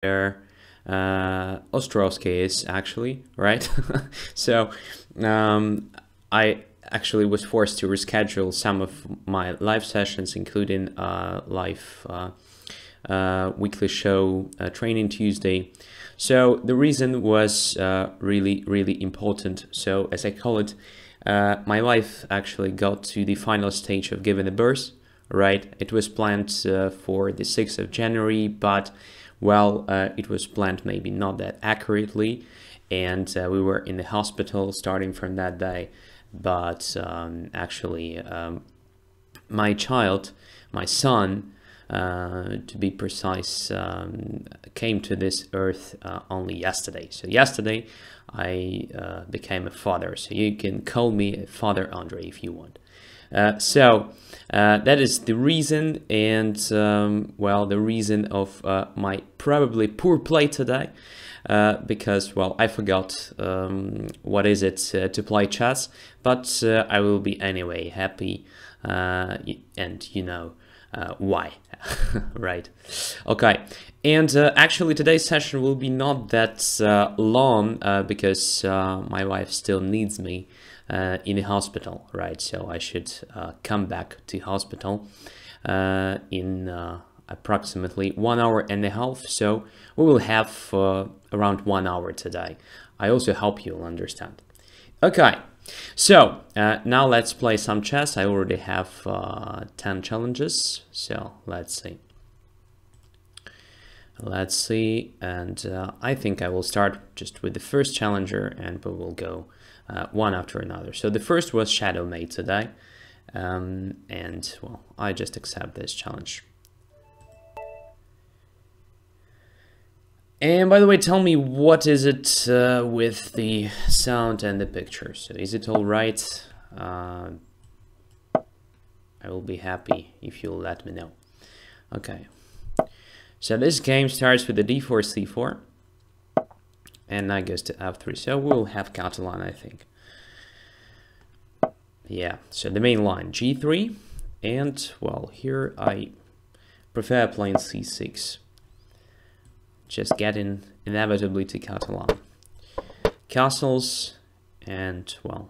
where Ostrovski is actually, right? So I actually was forced to reschedule some of my live sessions, including live weekly show, Training Tuesday. So the reason was really, really important. So as I call it, my life actually got to the final stage of giving a birth, right? It was planned for the 6th of January, but well, it was planned maybe not that accurately. And we were in the hospital starting from that day. But actually, my child, my son, to be precise, came to this earth only yesterday. So yesterday I became a father. So you can call me Father Andrey if you want. That is the reason, and well, the reason of my probably poor play today, because well, I forgot what is it to play chess, but I will be anyway happy, and you know why. Right. Okay. And actually today's session will be not that long, because my wife still needs me in the hospital, right? So I should come back to hospital in approximately 1 hour and a half. So we will have around 1 hour today. I also hope you'll understand. Okay. So now let's play some chess. I already have 10 challenges. So let's see. Let's see. And I think I will start just with the first challenger, and we will go one after another. So the first was Shadow Made today. And well, I just accept this challenge. And by the way, tell me, what is it with the sound and the picture? So is it all right? I will be happy if you'll let me know. Okay. So this game starts with the d4, c4. And that goes to f3. So we'll have Catalan, I think. Yeah, so the main line, g3. And, well, here I prefer playing c6. Just getting inevitably to Catalan. Castles, and well,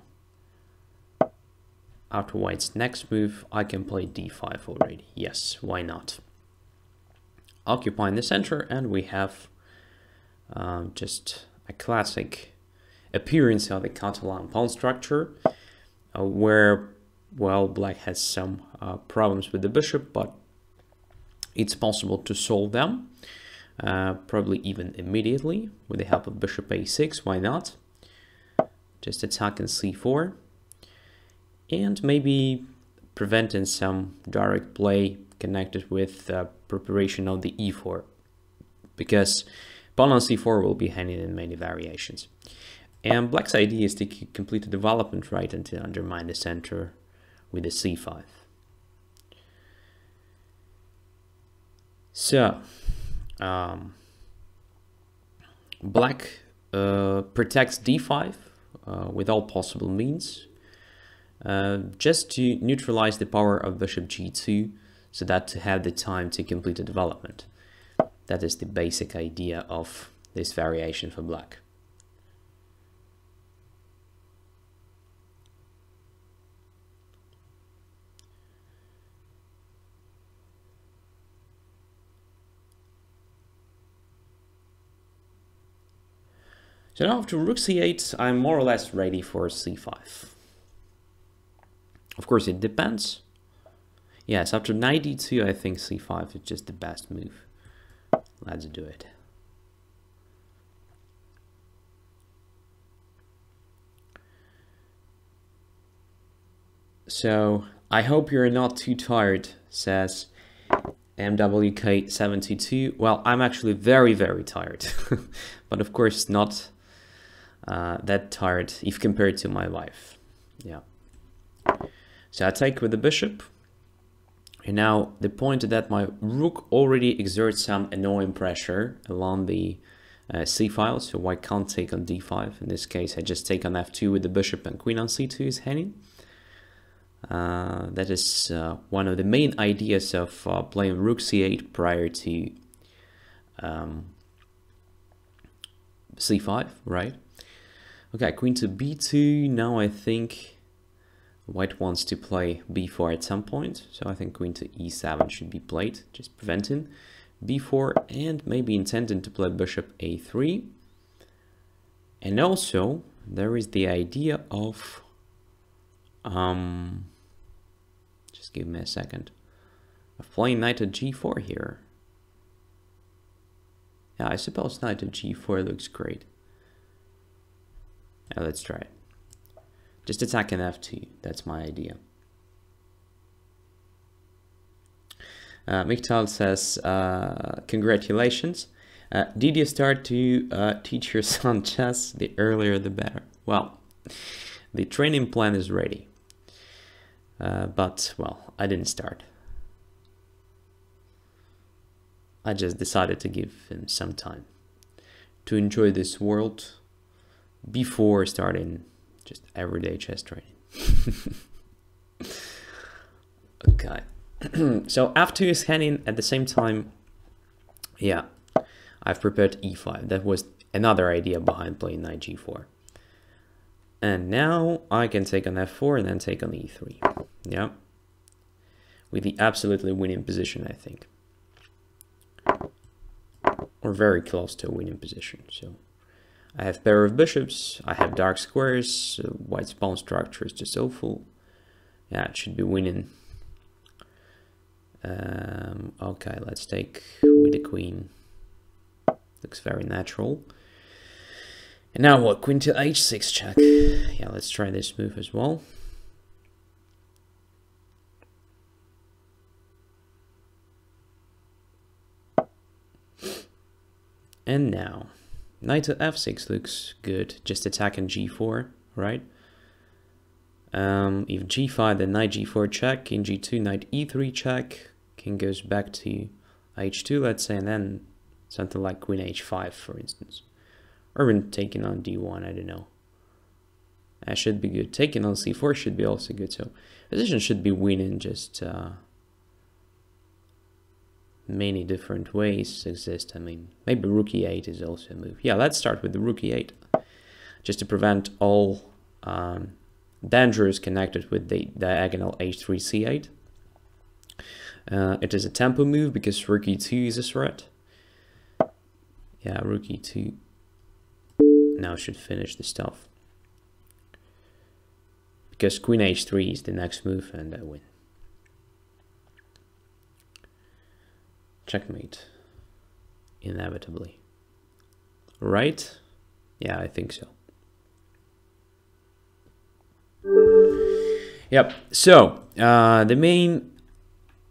after white's next move, I can play d5 already. Yes, why not? Occupying the center, and we have just a classic appearance of the Catalan pawn structure, where, well, black has some problems with the bishop, but it's possible to solve them. Probably even immediately with the help of bishop a6, why not? Just attacking c4 and maybe preventing some direct play connected with preparation of the e4, because pawn on c4 will be handed in many variations. And black's idea is to complete the development, right, and to undermine the center with the c5. So black protects d5 with all possible means, just to neutralize the power of bishop g2, so that to have the time to complete the development. That is the basic idea of this variation for black. So now after rook c8, I'm more or less ready for c5. Of course, it depends. Yes, after knight d2, I think c5 is just the best move. Let's do it. So, I hope you're not too tired, says MWK72. Well, I'm actually very, very tired. But of course, not that tired if compared to my wife. Yeah. So I take with the bishop, and now the point that my rook already exerts some annoying pressure along the c file. So white can't take on d5. In this case, I just take on f2 with the bishop, and queen on c2 is hanging. That is one of the main ideas of playing rook c8 prior to c5, right? Okay, queen to b2. Now I think white wants to play b4 at some point, so I think queen to e7 should be played, just preventing b4, and maybe intending to play bishop a3. And also there is the idea of just give me a second, of playing knight at g4 here. Yeah, I suppose knight at g4 looks great. Yeah, let's try it. Just attack an f2, that's my idea. Mikhail says, congratulations. Did you start to teach your son chess? The earlier the better. Well, the training plan is ready. But, well, I didn't start. I just decided to give him some time to enjoy this world before starting just everyday chess training. Okay. So f2 is hanging at the same time. Yeah, I've prepared e5. That was another idea behind playing knight g4. And now I can take on f4 and then take on e3. Yeah. With the absolutely winning position, I think. Or very close to a winning position. So I have pair of bishops, I have dark squares, white's pawn structure is just awful. Yeah, it should be winning. Okay, let's take with the queen. Looks very natural. And now what? Queen to h6 check. Yeah, let's try this move as well. And now knight to f6 looks good. Just attacking g4, right? If g5, then knight g4 check, king g2, knight e3 check, king goes back to h2, let's say, and then something like queen h5, for instance. Or even taking on d1, I don't know. That should be good. Taking on c4 should be also good, so position should be winning just many different ways exist. I mean, maybe rook e8 is also a move. Yeah, let's start with the rook e8, just to prevent all dangers connected with the diagonal h3 c8. It is a tempo move because rook e2 is a threat. Yeah, rook e2 now should finish the stuff, because queen h3 is the next move and I win. Checkmate, inevitably, right? Yeah, I think so. Yep, so the main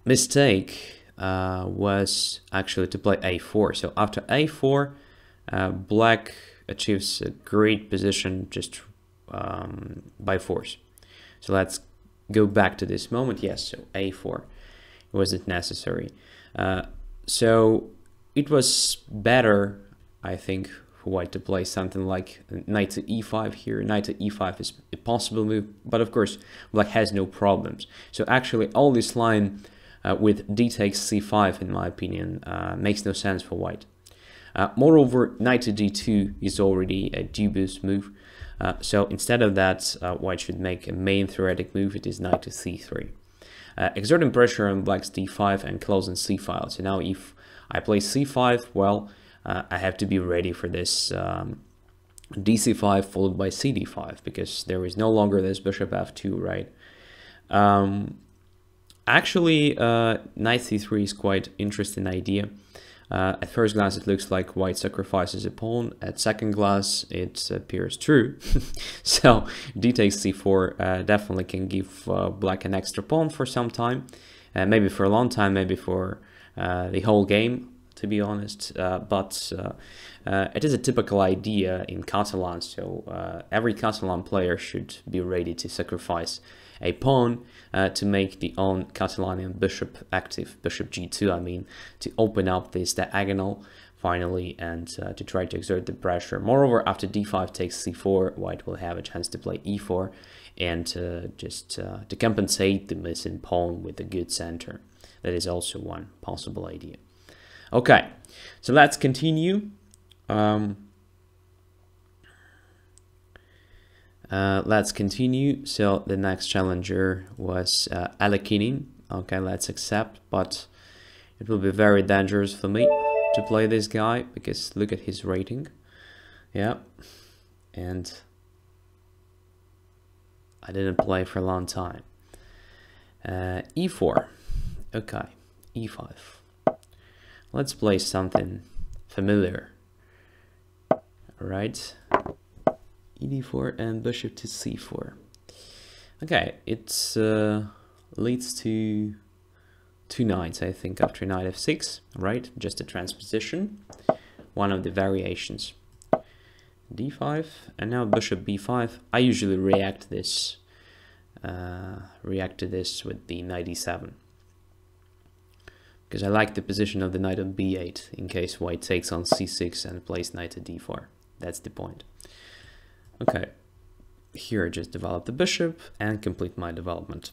mistake was actually to play a4. So after a4, black achieves a great position just by force. So let's go back to this moment. Yes, so a4 wasn't necessary. So it was better, I think, for white to play something like knight to e5 here. Knight to e5 is a possible move, but of course black has no problems. So actually all this line with d takes c5, in my opinion, makes no sense for white. Moreover, knight to d2 is already a dubious move. So instead of that, white should make a main theoretic move. It is knight to c3. Exerting pressure on black's d5 and closing c-file. So now if I play c5, well, I have to be ready for this dc5 followed by cd5, because there is no longer this bishop f2, right? Actually, knight c3 is quite an interesting idea. At first glance, it looks like white sacrifices a pawn. At second glance, it appears true. So d takes c4 definitely can give black an extra pawn for some time, maybe for a long time, maybe for the whole game, to be honest. But it is a typical idea in Catalan, so every Catalan player should be ready to sacrifice a pawn to make the own Catalan bishop active, bishop g2, I mean, to open up this diagonal finally and to try to exert the pressure. Moreover, after d5 takes c4, white will have a chance to play e4 and just to compensate the missing pawn with a good center. That is also one possible idea. Okay, so let's continue. Let's continue. So the next challenger was Alekinin. Okay, let's accept, but it will be very dangerous for me to play this guy because look at his rating. Yeah, and I didn't play for a long time. E4. Okay, E5. Let's play something familiar. All right. ED4 and bishop to C4. Okay, it leads to two knights, I think, after knight F6, right? Just a transposition, one of the variations. D5, and now bishop B5. I usually react to this with the knight E7, because I like the position of the knight on B8 in case white takes on C6 and plays knight to D4. That's the point. Okay, here I just develop the bishop and complete my development.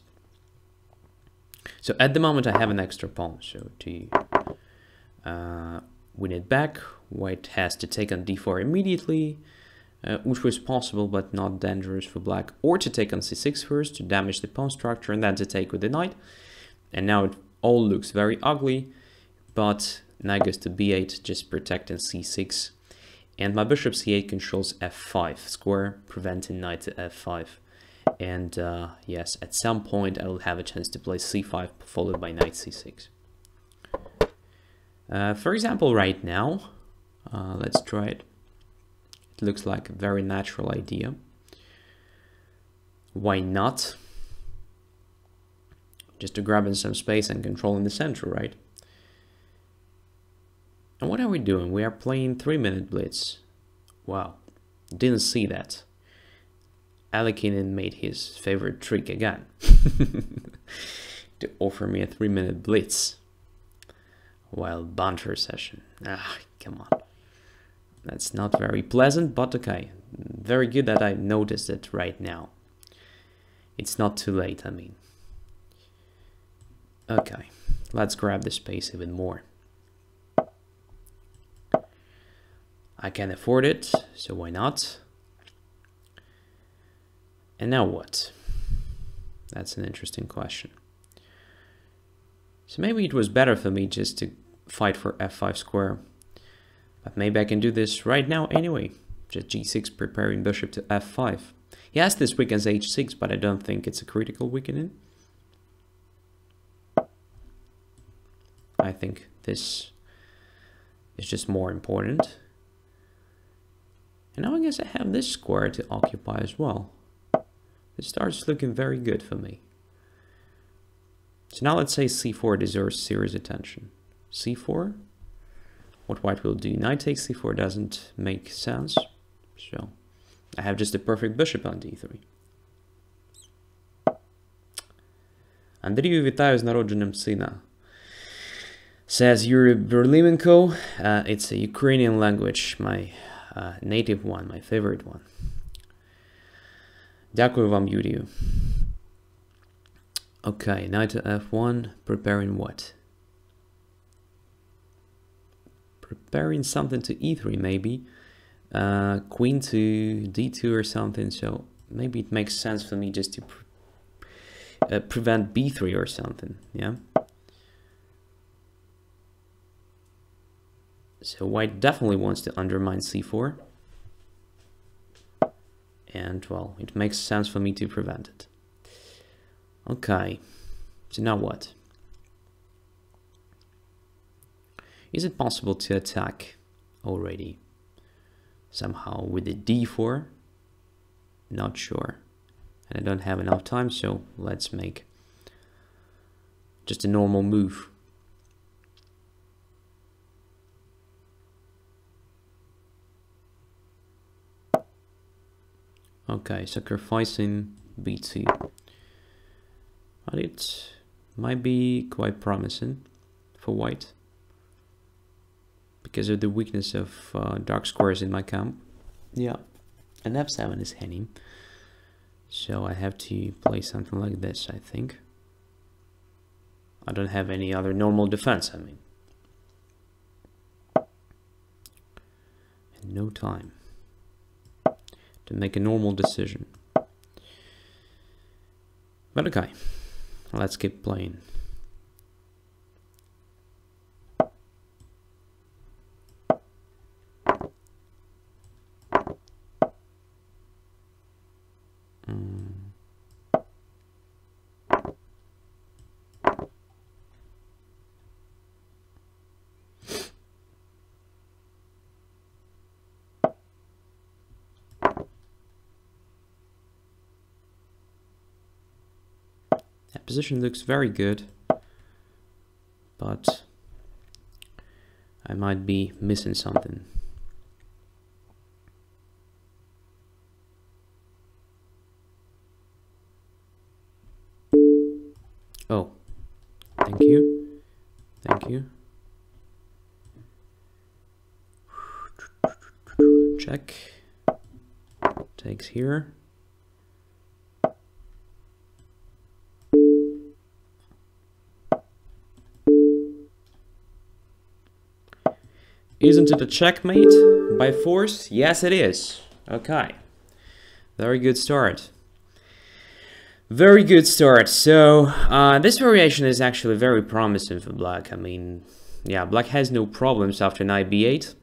So at the moment I have an extra pawn, so to win it back, white has to take on d4 immediately, which was possible but not dangerous for black, or to take on c6 first to damage the pawn structure and then to take with the knight. And now it all looks very ugly, but knight goes to b8, just protecting c6. And my bishop c8 controls f5 square, preventing knight to f5. And yes, at some point I will have a chance to play c5 followed by knight c6. For example, right now, let's try it. It looks like a very natural idea. Why not? Just to grab in some space and control in the center, right? And what are we doing? We are playing 3-minute blitz. Wow, didn't see that. Alekinin made his favorite trick again. To offer me a 3-minute blitz while banter session. Ah, come on. That's not very pleasant, but okay. Very good that I noticed it right now. It's not too late, I mean. Okay, let's grab the space even more. I can afford it, so why not? And now what? That's an interesting question. So maybe it was better for me just to fight for f5 square. But maybe I can do this right now anyway. Just g6, preparing bishop to f5. Yes, this weakens h6, but I don't think it's a critical weakening. I think this is just more important. And now I guess I have this square to occupy as well. It starts looking very good for me. So now let's say c4 deserves serious attention. c4, what white will do? Knight takes c4 doesn't make sense. So I have just a perfect bishop on d3. Andreyu Vitayu z narodzeniem syna, says Yuriy Berlimenko. It's a Ukrainian language, my native one, my favorite one. Дякую вам, Yuriy. Okay, knight to f1, preparing what? Preparing something to e3, maybe. Queen to d2 or something, so maybe it makes sense for me just to prevent b3 or something, yeah? So white definitely wants to undermine c4. And, well, it makes sense for me to prevent it. Okay, so now what? Is it possible to attack already? Somehow with a d4? Not sure. And I don't have enough time, so let's make just a normal move. Okay, sacrificing b2. But it might be quite promising for white because of the weakness of dark squares in my camp. Yeah, and f7 is hanging. So I have to play something like this, I think. I don't have any other normal defense, I mean. And no time to make a normal decision. But okay, let's keep playing. Position looks very good, but I might be missing something. Oh, thank you. Thank you. Check. Takes here. Isn't it a checkmate by force? Yes, it is. Okay. Very good start. Very good start. So, this variation is actually very promising for Black. I mean, yeah, Black has no problems after knight b8.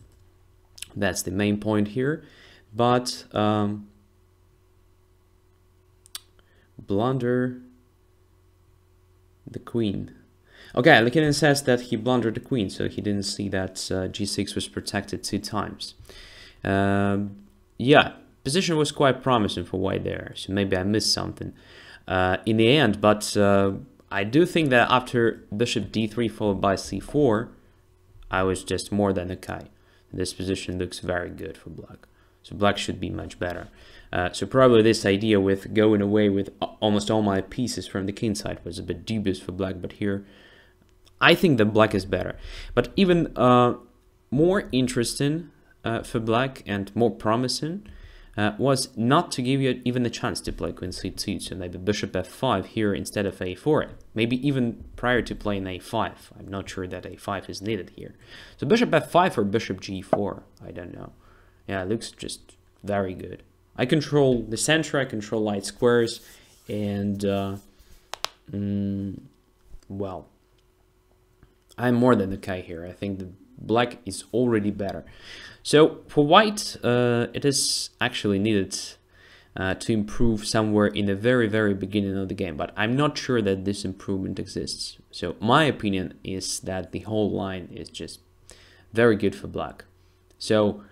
That's the main point here. But, blunder the queen. Okay, Alekinin says that he blundered the queen, so he didn't see that g6 was protected 2 times. Yeah, position was quite promising for white there, so maybe I missed something in the end, but I do think that after bishop d3 followed by c4, I was just more than okay. This position looks very good for Black, so Black should be much better. So probably this idea with going away with almost all my pieces from the king side was a bit dubious for Black, but here I think that Black is better. But even more interesting for Black and more promising was not to give you even a chance to play queen c2, so maybe bishop f5 here instead of a4, maybe even prior to playing a5. I'm not sure that a5 is needed here. So bishop f5 or bishop g4, I don't know. Yeah, it looks just very good. I control the center, I control light squares, and, well, I'm more than okay here. I think the Black is already better. So for white, it is actually needed to improve somewhere in the very, very beginning of the game. But I'm not sure that this improvement exists. So my opinion is that the whole line is just very good for Black. So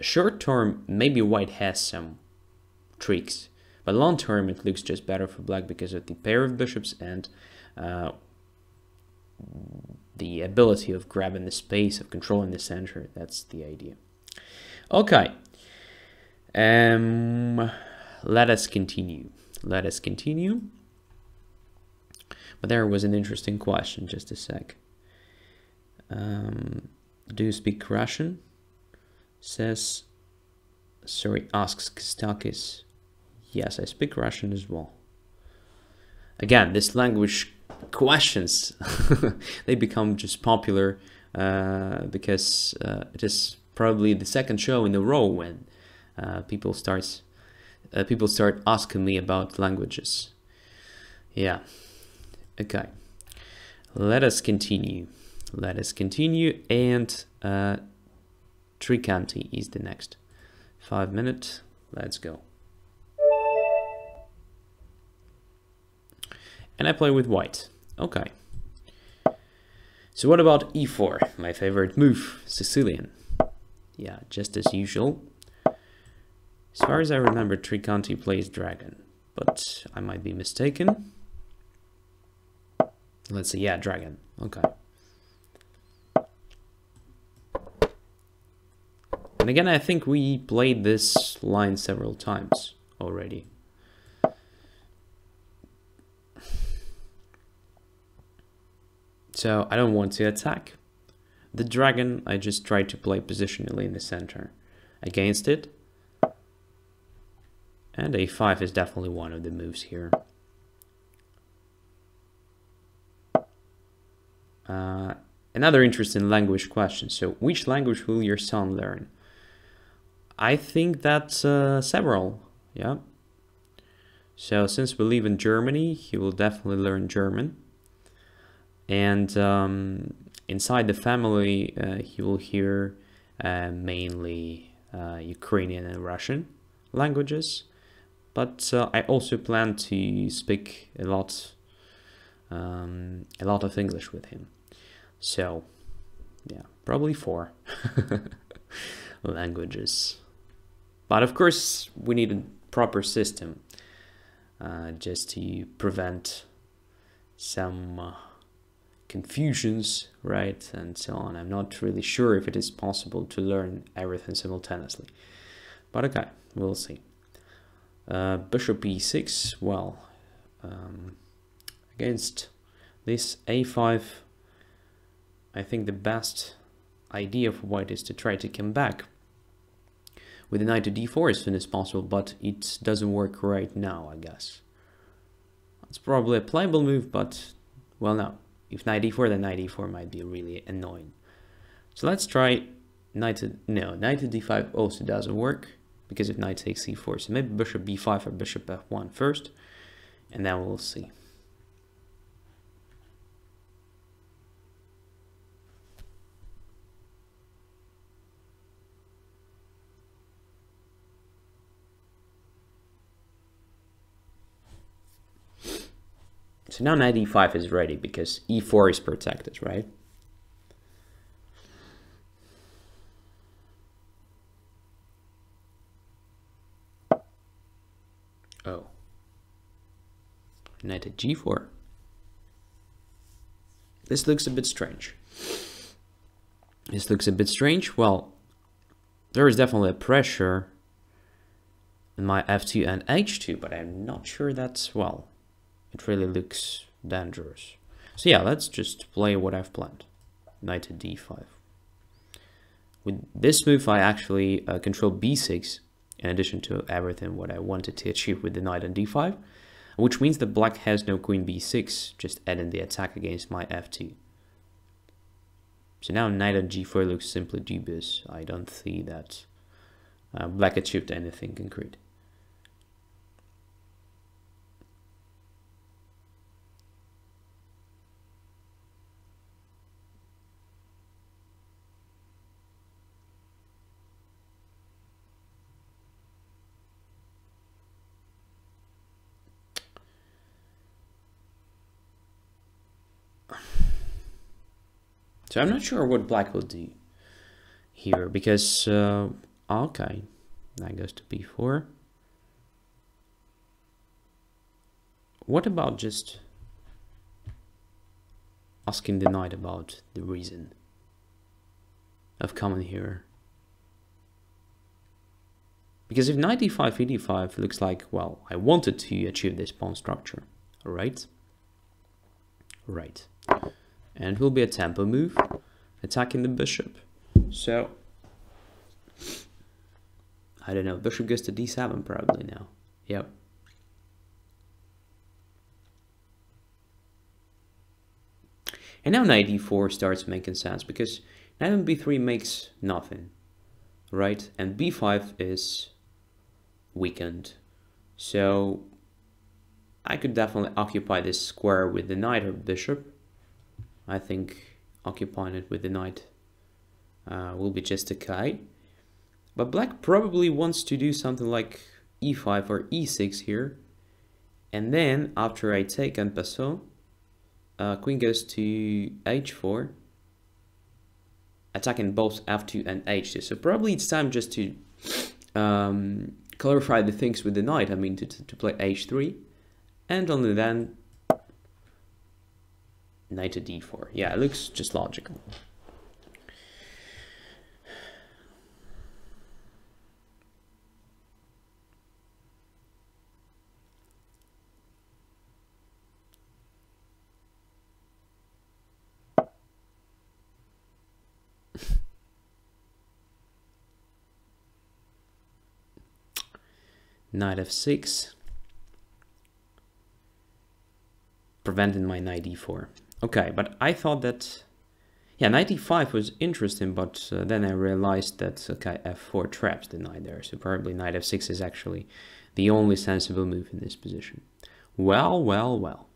short term, maybe white has some tricks. But long term, it looks just better for Black because of the pair of bishops and the ability of grabbing the space, of controlling the center. That's the idea. Okay. Let us continue. Let us continue. But there was an interesting question, just a sec. Do you speak Russian? Says, sorry, asks Kstakis. Yes, I speak Russian as well. Again, this language questions, they become just popular because it is probably the second show in a row when people start asking me about languages. Yeah, okay, let us continue. Let us continue, and Tricanti is the next. 5 minutes, let's go. And I play with white. Okay. So what about e4? My favorite move, Sicilian. Yeah, just as usual. As far as I remember, Tricanti plays dragon, but I might be mistaken. Let's see, yeah, dragon. Okay. And again, I think we played this line several times already. So I don't want to attack the dragon. I just try to play positionally in the center against it. And a5 is definitely one of the moves here. Another interesting language question. So which language will your son learn? I think that's several. Yeah. So since we live in Germany, he will definitely learn German. And inside the family, he will hear mainly Ukrainian and Russian languages. But I also plan to speak a lot of English with him. So, yeah, probably 4 languages. But of course, we need a proper system just to prevent some confusions, right, and so on. I'm not really sure if it is possible to learn everything simultaneously. But okay, we'll see. Bishop e6, well, against this a5, I think the best idea for white is to try to come back with the knight to d4 as soon as possible, but it doesn't work right now, I guess. It's probably a playable move, but, well, no. If knight e4, then knight e4 might be really annoying. So let's try knight to d5 also doesn't work, because if knight takes c4, so maybe bishop b5 or bishop f1 first, and then we'll see. So now knight e5 is ready, because e4 is protected, right? Oh. Knight at g4. This looks a bit strange. Well, there is definitely a pressure in my f2 and h2, but I'm not sure that's, well, it really looks dangerous. So yeah, let's just play what I've planned. Knight to d5. With this move, I actually control b6 in addition to everything what I wanted to achieve with the knight on d5, which means that black has no queen b6, just adding the attack against my f2. So now knight on g4 looks simply dubious. I don't see that black achieved anything concrete. So I'm not sure what black will do here, because, okay, that goes to b4. What about just asking the knight about the reason of coming here? Because if knight d5, e5 looks like, well, I wanted to achieve this pawn structure, right? Right. And it will be a tempo move, attacking the bishop. So, I don't know, bishop goes to d7 probably now. Yep. And now knight e4 starts making sense, because knight on b3 makes nothing, right? And b5 is weakened. So, I could definitely occupy this square with the knight or bishop. I think occupying it with the knight will be just okay. But black probably wants to do something like e5 or e6 here. And then after I take en passant, queen goes to h4, attacking both f2 and h2. So probably it's time just to clarify the things with the knight. I mean, to play h3. And only then knight to d4. Yeah, it looks just logical. Knight f6. Preventing my knight e4. Okay, but I thought that Yeah, knight e5 was interesting, but then I realized that okay, f4 traps the knight there, so probably knight f6 is actually the only sensible move in this position. Well, well, well.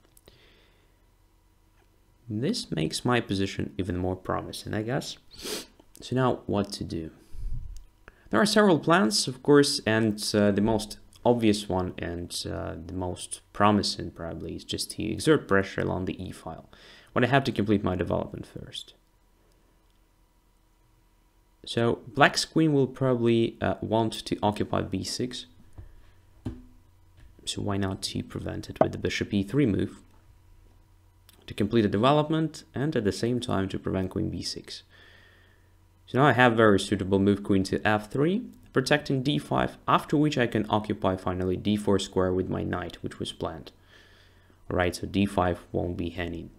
This makes my position even more promising, I guess. So now what to do? There are several plans, of course, and the most obvious one and the most promising probably is just to exert pressure along the e-file. But I have to complete my development first. So black's queen will probably want to occupy b6. So why not to prevent it with the bishop e3 move to complete the development and at the same time to prevent queen b6. So now I have very suitable move queen to f3, protecting d5, after which I can occupy finally d4 square with my knight, which was planned. Alright, so d5 won't be hanging.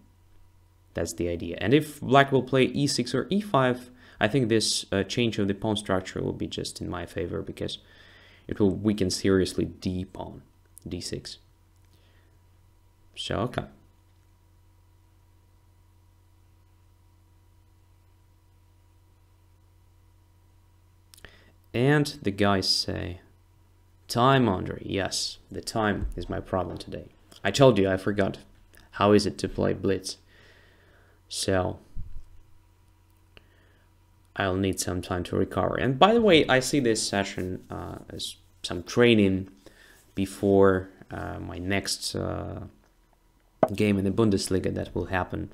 That's the idea. And if black will play e6 or e5, I think this change of the pawn structure will be just in my favor, because it will weaken seriously d pawn, d6. So, okay. And the guys say, time, Andrey. Yes, the time is my problem today. I told you, I forgot. How is it to play blitz? So I'll need some time to recover. And by the way, I see this session as some training before my next game in the Bundesliga that will happen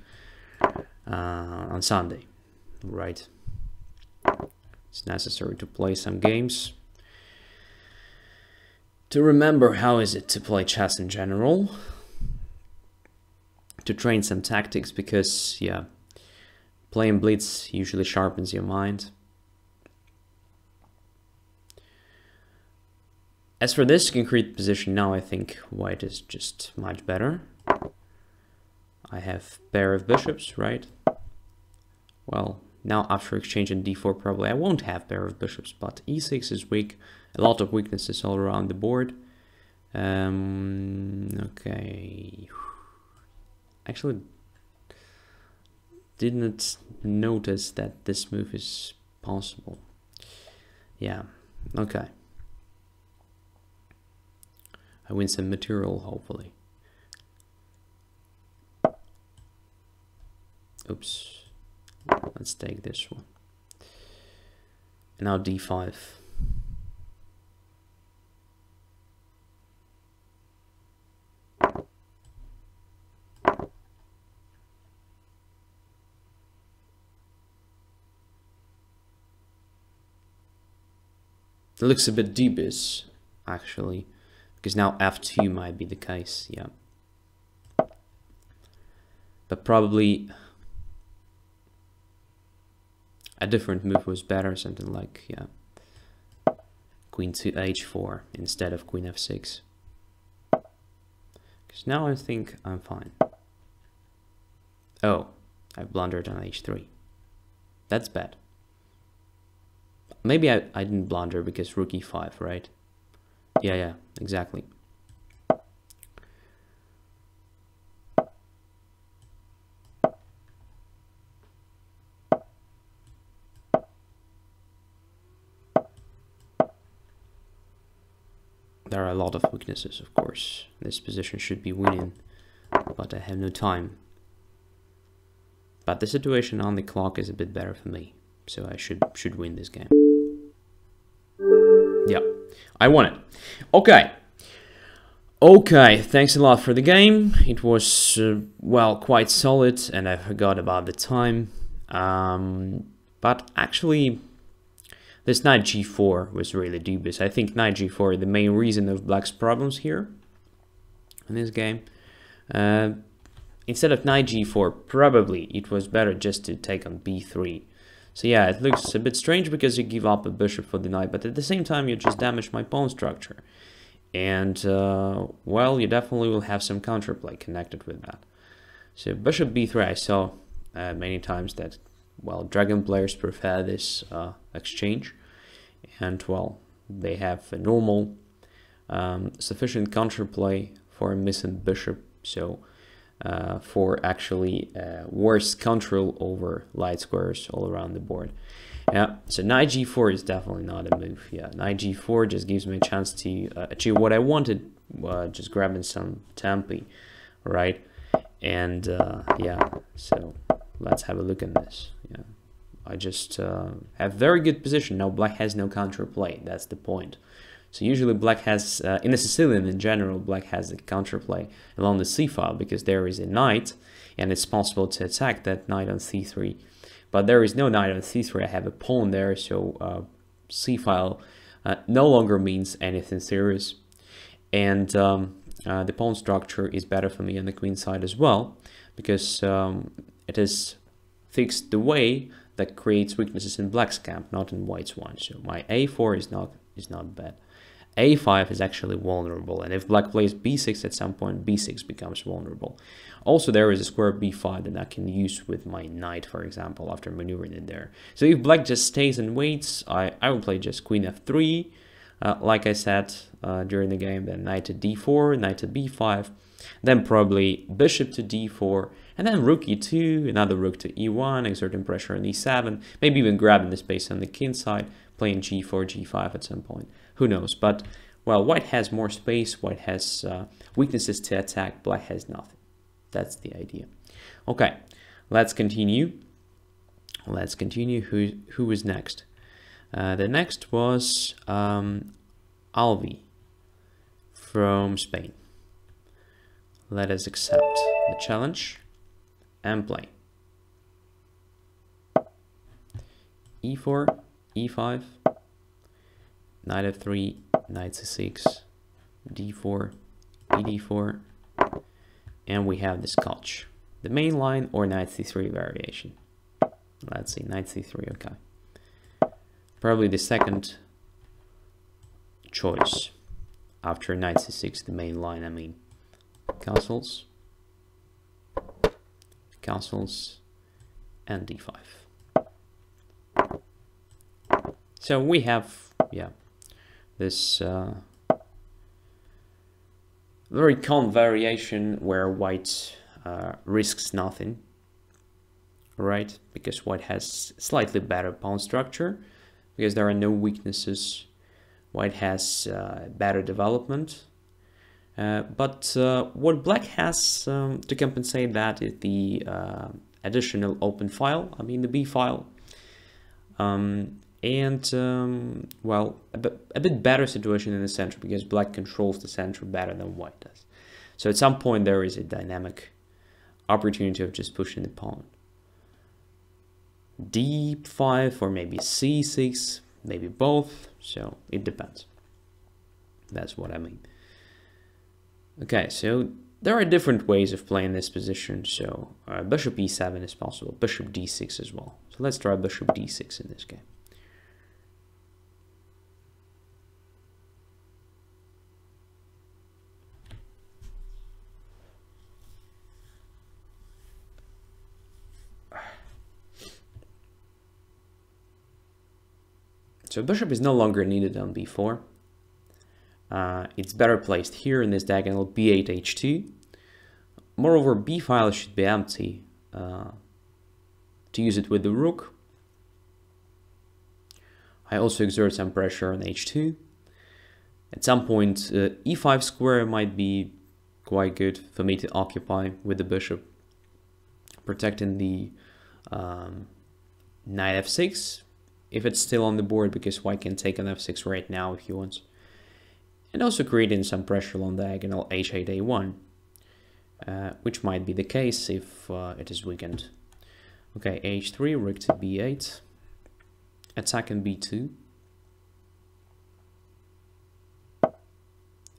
on Sunday, right? It's necessary to play some games to remember how is it to play chess in general, to train some tactics, because yeah, playing blitz usually sharpens your mind. As for this concrete position now, I think white is just much better. I have pair of bishops, right? Well, now after exchange in d4 probably I won't have pair of bishops, but e6 is weak, a lot of weaknesses all around the board. Okay. Actually, did not notice that this move is possible. Yeah, okay. I win some material, hopefully. Oops. Let's take this one. And now d5. It looks a bit dubious, actually, because now f2 might be the case, yeah. But probably a different move was better, something like, yeah, queen to h4 instead of queen f6. Because now I think I'm fine. Oh, I blundered on h3. That's bad. Maybe I didn't blunder because rook e5, right? Yeah, yeah, exactly. There are a lot of weaknesses, of course. This position should be winning, but I have no time. But the situation on the clock is a bit better for me, so I should win this game. Yeah, I won it. Okay. Okay, thanks a lot for the game. It was, well, quite solid, and I forgot about the time. But actually, this knight g4 was really dubious. I think knight g4 is the main reason of black's problems here in this game. Instead of knight g4, probably it was better just to take on b3. So yeah, it looks a bit strange because you give up a bishop for the knight, but at the same time you just damage my pawn structure. And, well, you definitely will have some counterplay connected with that. So bishop b3, I saw many times that, well, dragon players prefer this exchange. And, well, they have a normal, sufficient counterplay for a missing bishop. So for actually worse control over light squares all around the board. Yeah, so knight g4 is definitely not a move. Yeah, knight g4 just gives me a chance to achieve what I wanted, just grabbing some tempi, right? And yeah, so let's have a look at this. Yeah, I just have very good position. Now black has no counterplay, that's the point. So usually black has, in the Sicilian in general, black has a counterplay along the c-file because there is a knight and it's possible to attack that knight on c3. But there is no knight on c3, I have a pawn there, so c-file no longer means anything serious. And the pawn structure is better for me on the queen side as well, because it is fixed the way that creates weaknesses in black's camp, not in white's one. So my a4 is not bad. a5 is actually vulnerable, and if black plays b6 at some point, b6 becomes vulnerable. Also, there is a square b5 that I can use with my knight, for example, after maneuvering in there. So if black just stays and waits, I will play just queen f3, like I said during the game, then knight to d4, knight to b5, then probably bishop to d4, and then rook e2, another rook to e1, exerting pressure on e7, maybe even grabbing the space on the king side, playing g4, g5 at some point. Who knows? But, well, white has more space, white has weaknesses to attack, black has nothing. That's the idea. Okay, let's continue. Let's continue. Who was next? The next was Alvi from Spain. Let us accept the challenge and play. e4, e5, knight f3, knight c6, d4, ed4, and we have the Scotch, the main line or knight c3 variation. Let's see, knight c3, okay. Probably the second choice after knight c6, the main line, I mean. Castles, castles, and d5. So we have, yeah, this very calm variation where white risks nothing, right? Because white has slightly better pawn structure, because there are no weaknesses. White has better development. But what black has to compensate that is the additional open file, I mean the B file. Well, a bit better situation in the center, because black controls the center better than white does. So at some point there is a dynamic opportunity of just pushing the pawn. D5 or maybe C6, maybe both, so it depends. That's what I mean. Okay, so there are different ways of playing this position, so bishop e7 is possible, bishop d6 as well. So let's try bishop d6 in this game. So bishop is no longer needed on b4. It's better placed here in this diagonal b8 h2. Moreover, b file should be empty to use it with the rook. I also exert some pressure on h2. At some point, e5 square might be quite good for me to occupy with the bishop, protecting the knight f6 if it's still on the board, because white can take an f6 right now if he wants. And also creating some pressure along diagonal h8 a1, which might be the case if it is weakened. Okay, h3, rook to b8, attack in b2.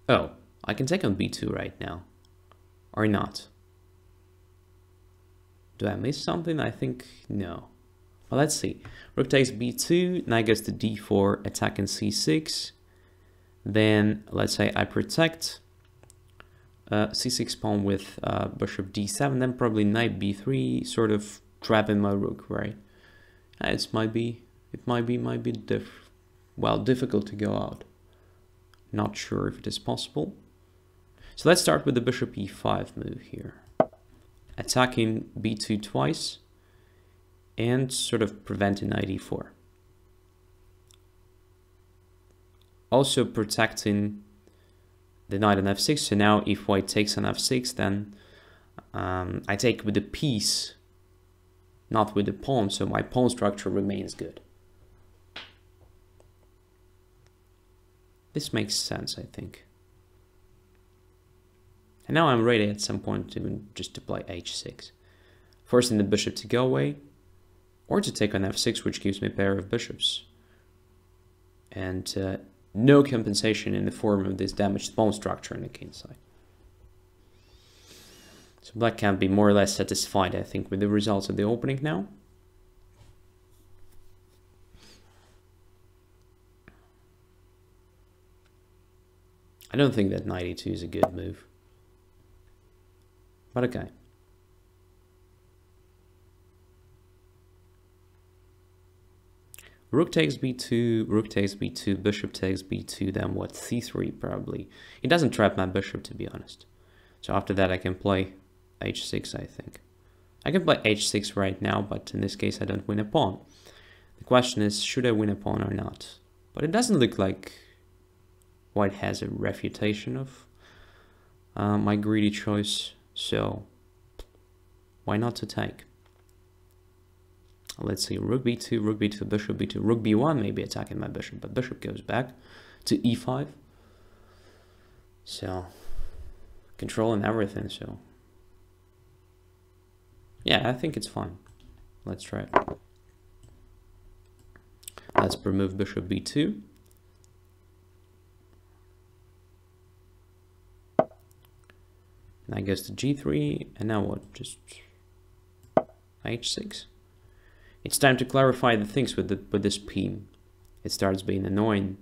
Oh, I can take on b2 right now, or not. Do I miss something? I think no. Well, let's see. Rook takes b2, knight goes to d4, attack in c6. Then let's say I protect c6 pawn with bishop d7, then probably knight b3, sort of trapping my rook, right? It might be difficult to go out. Not sure if it is possible. So let's start with the bishop e5 move here. attacking b2 twice, and sort of preventing knight e4. Also protecting the knight on f6, so now if white takes on f6, then I take with the piece, not with the pawn, so my pawn structure remains good. This makes sense, I think. And now I'm ready at some point even just to play h6, forcing the bishop to go away, or to take on f6, which gives me a pair of bishops. And no compensation in the form of this damaged pawn structure on the king side. So black can be more or less satisfied, I think, with the results of the opening now. I don't think that knight e2 is a good move, but okay. Rook takes b2, rook takes b2, bishop takes b2, then what, c3 probably. It doesn't trap my bishop, to be honest. So after that I can play h6, I think. I can play h6 right now, but in this case I don't win a pawn. The question is, should I win a pawn or not? But it doesn't look like white has a refutation of my greedy choice, so why not to take? Let's see, rook b2, bishop b2, rook b1 maybe attacking my bishop, but bishop goes back to e5. So, controlling everything, so... yeah, I think it's fine. Let's try it. Let's remove bishop b2. And that goes to g3, and now what, just h6? It's time to clarify the things with this pin. It starts being annoying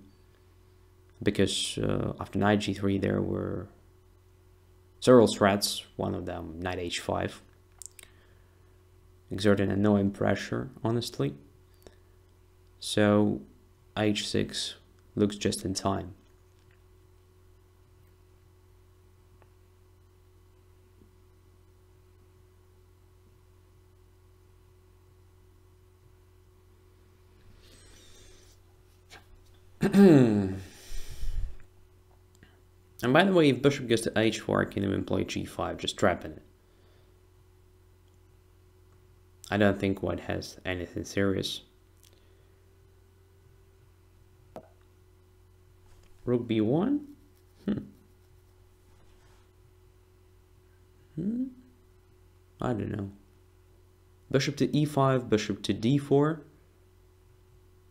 because after knight g3 there were several threats, one of them knight h5, exerting annoying pressure, honestly. So h6 looks just in time. And by the way, if bishop goes to h4, I can even play g5, just trapping it. I don't think white has anything serious. Rook b1? I don't know. Bishop to e5, bishop to d4.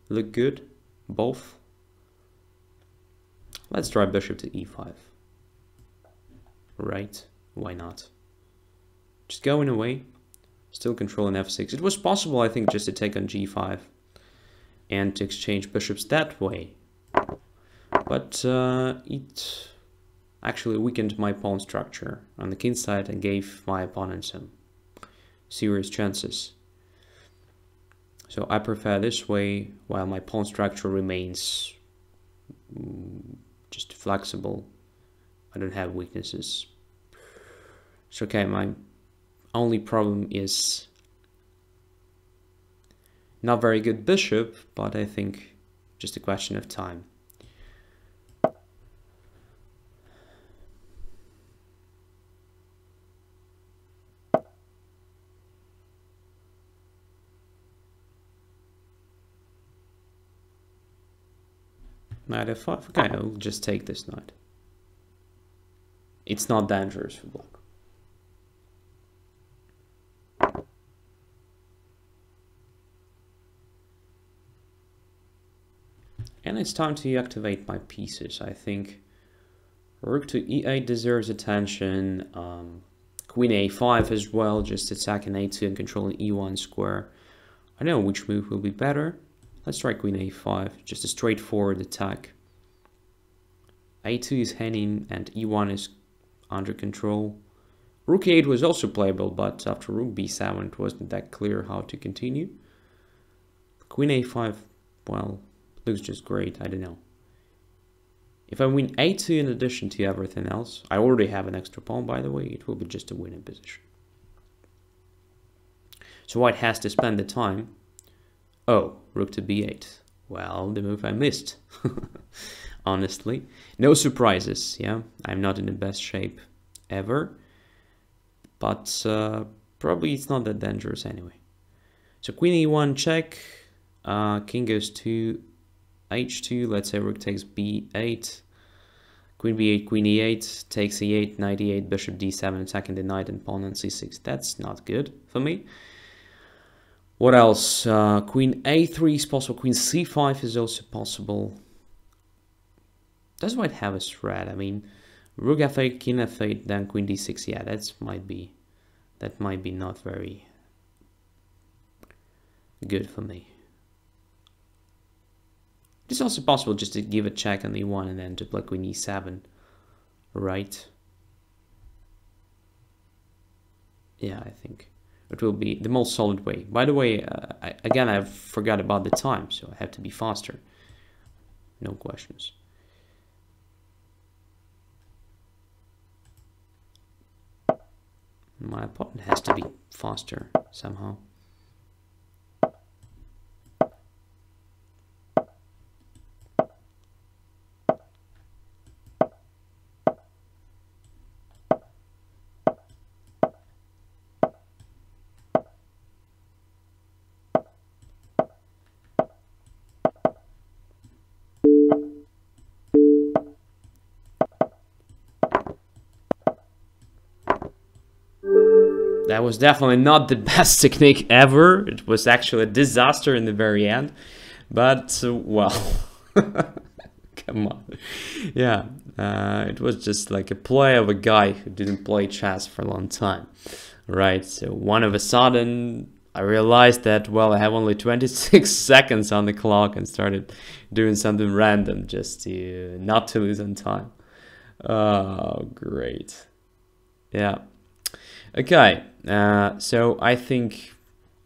Look good, both. Let's try bishop to e5. Right, why not? Just going away, still controlling f6. It was possible, I think, just to take on g5 and to exchange bishops that way. But it actually weakened my pawn structure on the king side and gave my opponent some serious chances. So I prefer this way, while my pawn structure remains just flexible. I don't have weaknesses. It's okay, my only problem is not very good bishop, but I think just a question of time. Knight f5, okay, I'll just take this knight. It's not dangerous for black. And it's time to activate my pieces, I think. Rook to e8 deserves attention. Queen a5 as well, just attacking a2 and controlling e1 square. I don't know which move will be better. Let's try queen a5, just a straightforward attack. a2 is hanging and e1 is under control. Rook a8 was also playable, but after rook b7 it wasn't that clear how to continue. Queen a5, well, looks just great, I don't know. If I win a2 in addition to everything else, I already have an extra pawn, by the way, it will be just a winning position. so white has to spend the time. Oh, rook to b8. Well, the move I missed. Honestly. No surprises, yeah? I'm not in the best shape ever. But probably it's not that dangerous anyway. So queen e1 check. King goes to h2. Let's say rook takes b8. Queen b8, queen e8, takes e8, knight e8, bishop d7, attacking the knight and pawn on c6. That's not good for me. What else? Queen a3 is possible. Queen c5 is also possible. Does white have a threat? I mean, rook f8, king f8, then queen d6. Yeah, that might be not very good for me. It's also possible just to give a check on e1 and then to play queen e7, right? Yeah, I think it will be the most solid way. By the way, I forgot about the time, so I have to be faster. No questions. My opponent has to be faster somehow. That was definitely not the best technique ever. It was actually a disaster in the very end. But, well, come on. Yeah, it was just like a play of a guy who didn't play chess for a long time. Right, so one of a sudden, I realized that, well, I have only 26 seconds on the clock and started doing something random just to not to lose on time. Oh, great. Yeah. Okay, so I think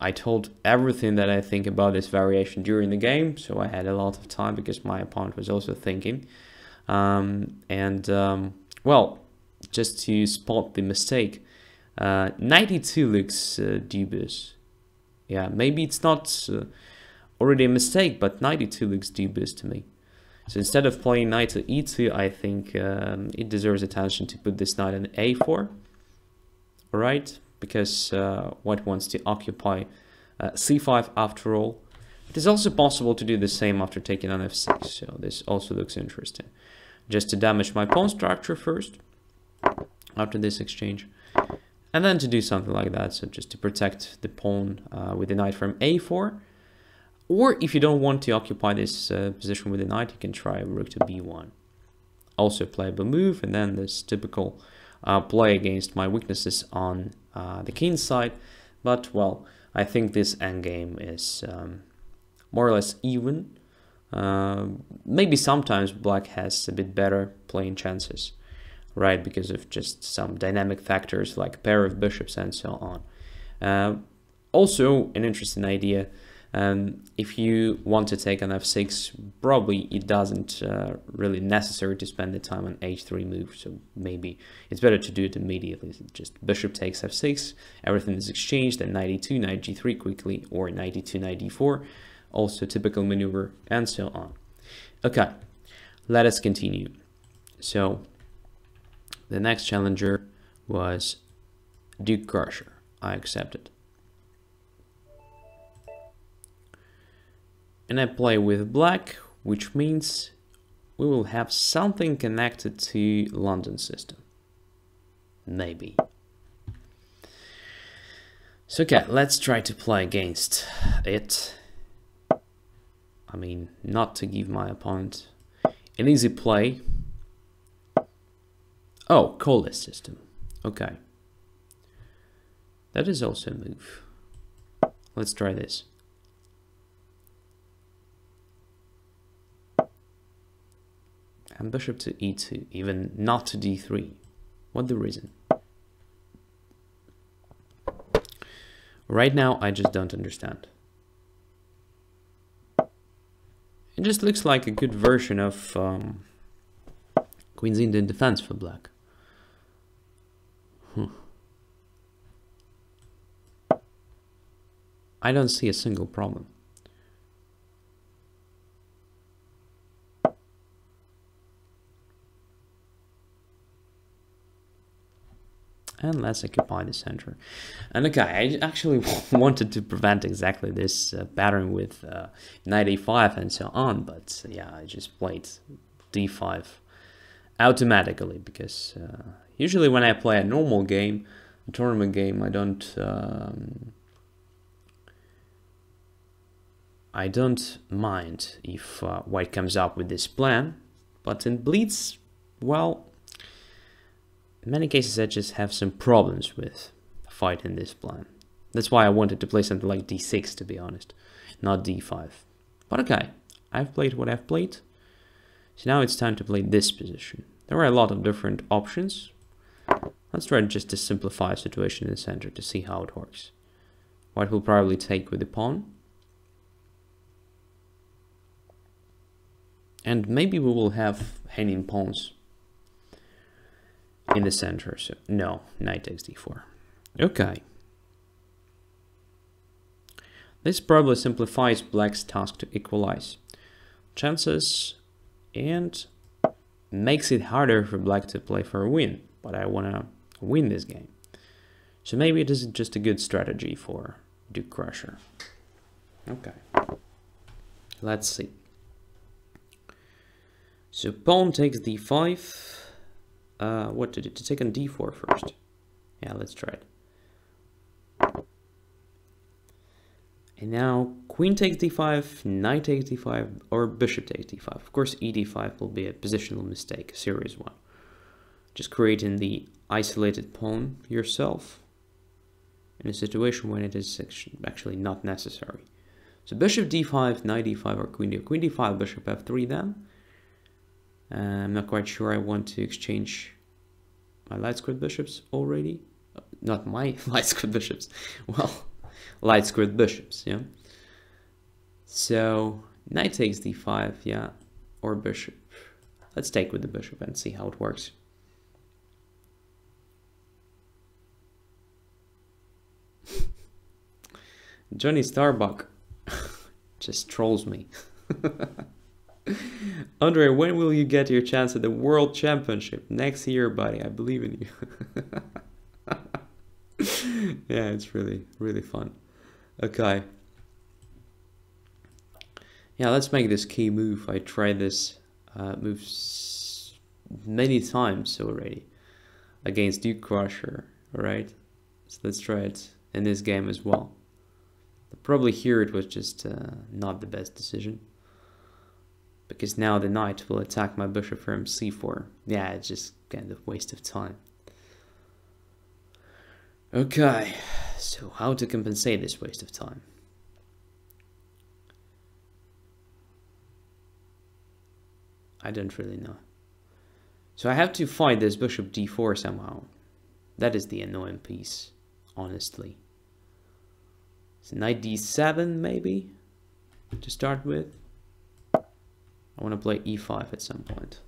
I told everything that I think about this variation during the game, so I had a lot of time because my opponent was also thinking. Well, just to spot the mistake, knight e2 looks dubious. Yeah, maybe it's not already a mistake, but knight e2 looks dubious to me. So instead of playing knight to e2, I think it deserves attention to put this knight on a4. Right, because white wants to occupy c5 after all. It is also possible to do the same after taking on f6, so this also looks interesting. Just to damage my pawn structure first, after this exchange, and then to do something like that, so just to protect the pawn with the knight from a4. Or if you don't want to occupy this position with the knight, you can try rook to b1. Also playable move, and then this typical play against my weaknesses on the king's side, but well, I think this endgame is more or less even. Maybe sometimes black has a bit better playing chances, right, because of just some dynamic factors like pair of bishops and so on. Also, an interesting idea, if you want to take on f6, probably it doesn't really necessary to spend the time on h3 move, so maybe it's better to do it immediately. Just bishop takes f6, everything is exchanged, then knight e2, knight g3 quickly, or knight e2, knight d4, also typical maneuver, and so on. Okay, let us continue. So, the next challenger was Duke Krusher. I accepted. And I play with black, which means we will have something connected to London system. Maybe. So okay, let's try to play against it. I mean, not to give my opponent an easy play. Oh, Colle system. Okay. That is also a move. Let's try this. And bishop to e2, even not to d3. What the reason? Right now, I just don't understand. It just looks like a good version of Queen's Indian defense for black. I don't see a single problem. And let's occupy the center. And okay, I actually wanted to prevent exactly this pattern with knight a5 and so on, but yeah, I just played d5 automatically, because usually when I play a normal game, a tournament game, I don't mind if white comes up with this plan, but in blitz, well, in many cases I just have some problems with fighting this plan. That's why I wanted to play something like d6, to be honest, not d5. But okay, I've played what I've played, so now it's time to play this position. There are a lot of different options. Let's try just to simplify the situation in the center to see how it works. White will probably take with the pawn. And maybe we will have hanging pawns in the center. So no, knight takes d4. Okay. This probably simplifies black's task to equalize chances and makes it harder for black to play for a win. But I want to win this game. So maybe it is just a good strategy for Duke Krusher. Okay. Let's see. So pawn takes d5. What to do? To take on d4 first. Yeah, let's try it. And now queen takes d5, knight takes d5, or bishop takes d5. Of course, e d5 will be a positional mistake, a serious one. Just creating the isolated pawn yourself in a situation when it is actually not necessary. So bishop d5, knight d5, or queen d5. Queen d5, bishop f3 then. I'm not quite sure I want to exchange my light squared bishops already. Not my light squared bishops. Well, light squared bishops, yeah. So knight takes d5, yeah, or bishop. Let's take with the bishop and see how it works. Johnny Starbuck just trolls me. Andrey, when will you get your chance at the World Championship? Next year, buddy. I believe in you. Yeah, it's really, really fun. Okay. Yeah, let's make this key move. I tried this move many times already against Duke Krusher, alright? So let's try it in this game as well. Probably here it was just not the best decision, because now the knight will attack my bishop from c4. Yeah, it's just kind of waste of time. Okay, so how to compensate this waste of time? I don't really know. So I have to fight this bishop d4 somehow. That is the annoying piece, honestly. So knight d7 maybe to start with. I want to play e5 at some point.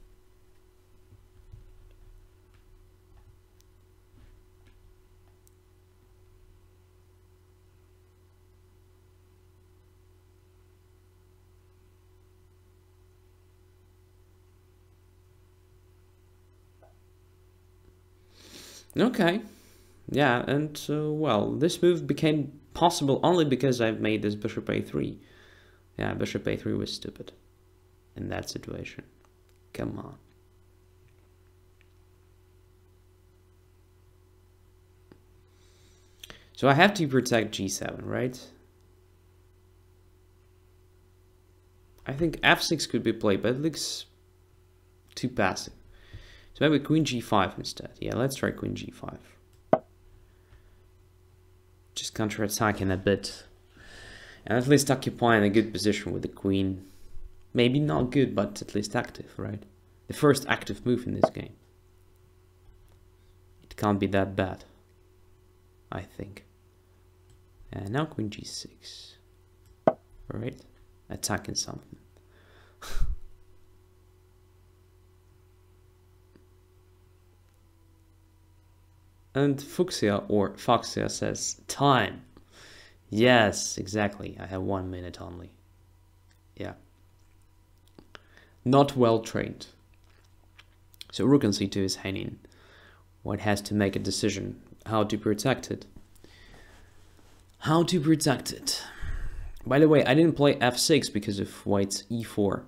Okay, yeah, and well, this move became possible only because I've made this bishop a3. Yeah, bishop a3 was stupid in that situation. Come on. So I have to protect g7, right? I think f6 could be played, but it looks too passive. So maybe queen g5 instead. Yeah, let's try queen g5. Just counterattacking a bit, and at least occupying a good position with the queen. Maybe not good, but at least active, right? The first active move in this game. It can't be that bad, I think. And now queen g6. Alright, attacking something. And Fuxia says, time. Yes, exactly. I have 1 minute only. Yeah. Not well trained. So rook on c2 is hanging. White has to make a decision how to protect it. How to protect it. By the way, I didn't play f6 because of white's e4.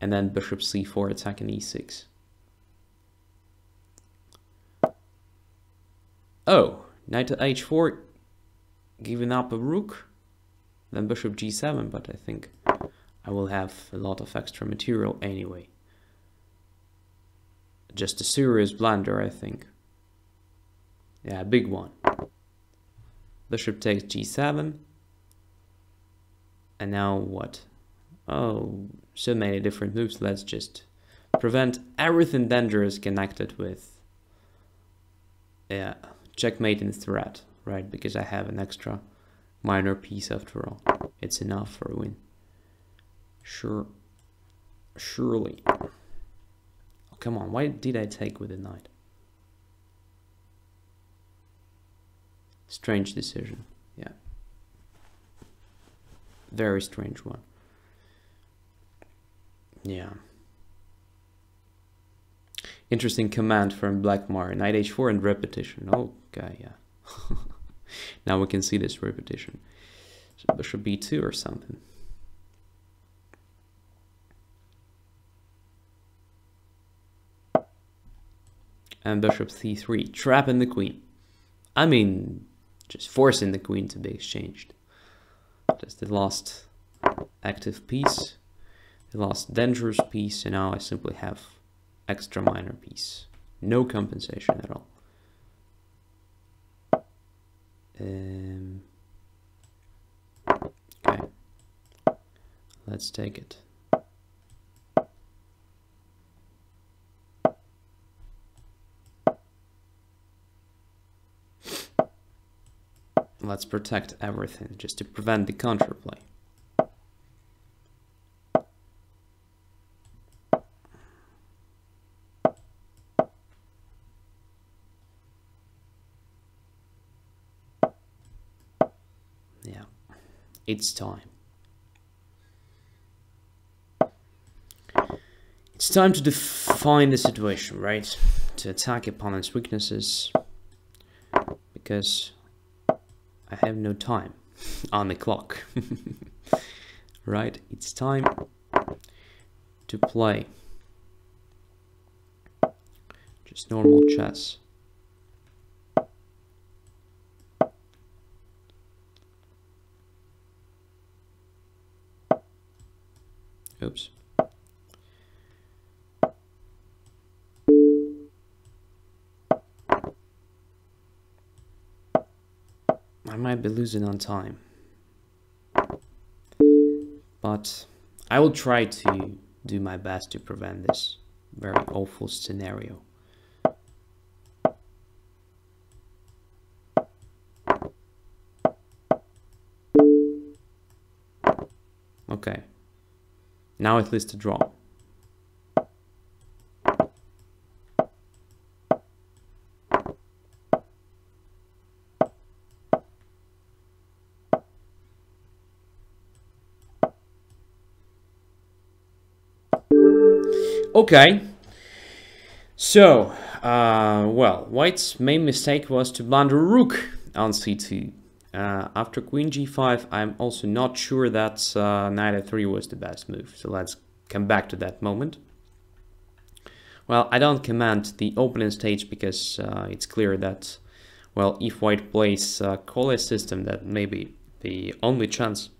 And then bishop c4 attacking e6. Oh, knight to h4, giving up a rook. Then bishop g7, but I think I will have a lot of extra material anyway. Just a serious blunder, I think. Yeah, a big one. Bishop takes g7. And now what? Oh, so many different moves. Let's just prevent everything dangerous connected with checkmate in threat, right? Because I have an extra minor piece after all. It's enough for a win. Sure. Surely. Oh, come on, why did I take with the knight? Strange decision, yeah. Very strange one. Yeah. Interesting command from Black Mar. Knight h4 and repetition. Oh, okay, yeah. Now we can see this repetition. So bishop b2 or something. And bishop c3. Trapping the queen. I mean, just forcing the queen to be exchanged. That's the last active piece. The last dangerous piece, and now I simply have extra minor piece. No compensation at all. Okay. Let's take it. Let's protect everything just to prevent the counterplay. It's time. It's time to define the situation, right? To attack opponent's weaknesses. Because I have no time on the clock. Right? It's time to play. Just normal chess. Oops. I might be losing on time, but I will try to do my best to prevent this very awful scenario. Okay. Now at least a draw. Okay. So, well, white's main mistake was to blunder rook on c2. After queen g5, I'm also not sure that knight a3 was the best move. So let's come back to that moment. Well, I don't command the opening stage because it's clear that, well, if white plays Colle system, that may be the only chance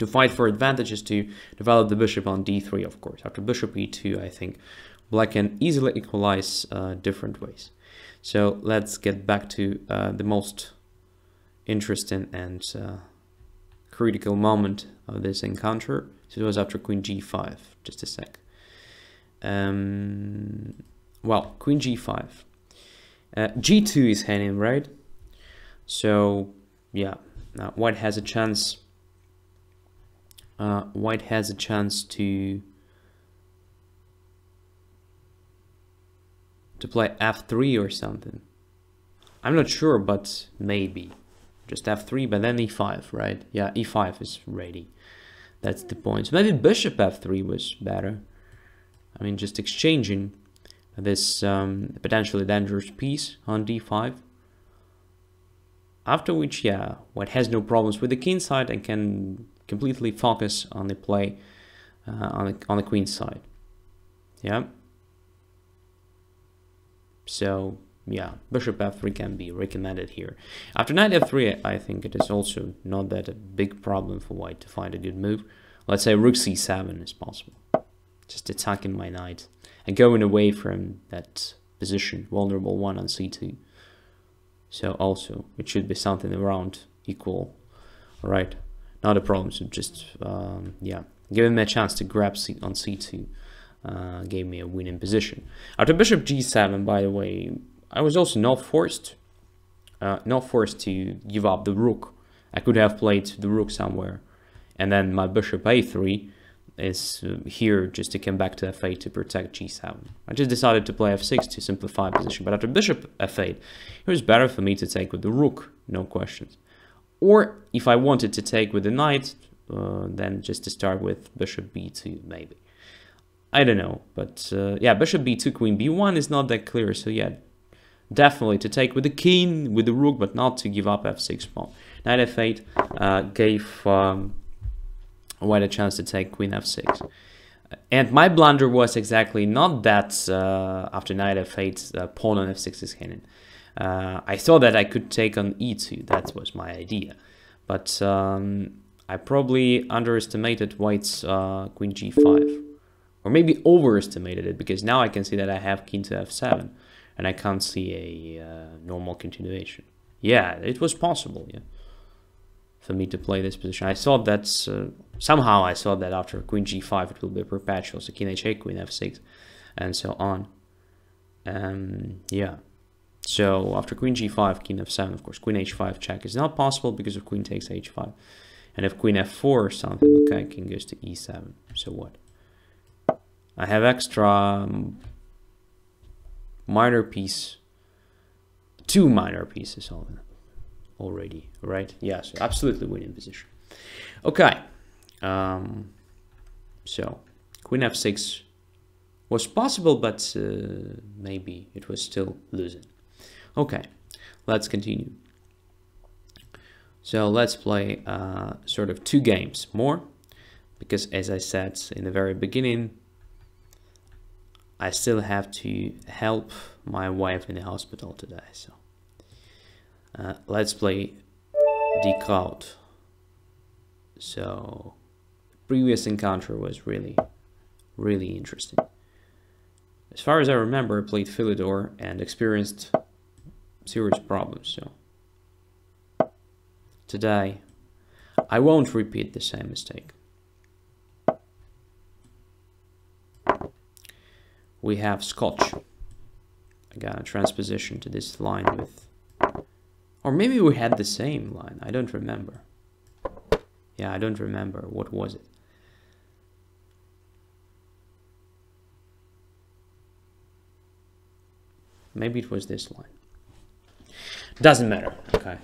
to fight for advantage is to develop the bishop on d3, of course. After bishop e2, I think black can easily equalize different ways. So let's get back to the most interesting and critical moment of this encounter. So it was after queen g5, just a sec. Well, queen g5. G2 is hanging, right? So, yeah, now white has a chance. White has a chance to play f3 or something. I'm not sure, but maybe. Just f3, but then e5, right? Yeah, e5 is ready. That's the point. So maybe bishop f3 was better. I mean, just exchanging this potentially dangerous piece on d5. After which, yeah, white has no problems with the king side and can completely focus on the play on the queen side. Yeah. So, yeah, bishop f3 can be recommended here. After knight f3, I think it is also not that a big problem for white to find a good move. Let's say rook c7 is possible. Just attacking my knight and going away from that position, vulnerable one on c2. So also, it should be something around equal, right? Not a problem, so just, yeah, giving me a chance to grab on c2 gave me a winning position. After bishop g7, by the way, I was also not forced to give up the rook. I could have played the rook somewhere. And then my bishop a3 is here just to come back to f8 to protect g7. I just decided to play f6 to simplify position, but after bishop f8, it was better for me to take with the rook, no questions. Or if I wanted to take with the knight, then just to start with bishop b2 maybe. I don't know, but yeah, bishop b2, queen b1 is not that clear, so yeah, definitely to take with the king, with the rook, but not to give up f6 pawn. Knight f8 gave white a chance to take queen f6. And my blunder was exactly not that after knight f8, pawn on f6 is hidden. I thought that I could take on e2, that was my idea. But I probably underestimated white's queen g5. Or maybe overestimated it, because now I can see that I have king to f7. And I can't see a normal continuation. Yeah, it was possible, yeah, for me to play this position. I thought that somehow I thought that after queen g5 it will be perpetual, so king h8, queen f6, and so on. Yeah, so after queen g5, king f7, of course, queen h5 check is not possible because of queen takes h5, and if queen f4 or something, okay, king goes to e7. So what? I have extra minor piece, two minor pieces on already, right? Yes, absolutely winning position. Okay, so queen f6 was possible, but maybe it was still losing. Okay, let's continue. So let's play sort of two games more, because as I said in the very beginning, I still have to help my wife in the hospital today, so let's play The Cloud. So previous encounter was really interesting. As far as I remember, I played Philidor and experienced serious problems, so today I won't repeat the same mistake. We have Scotch. I got a transposition to this line with... Or maybe we had the same line. I don't remember. Yeah, I don't remember. What was it? Maybe it was this line. Doesn't matter. Okay.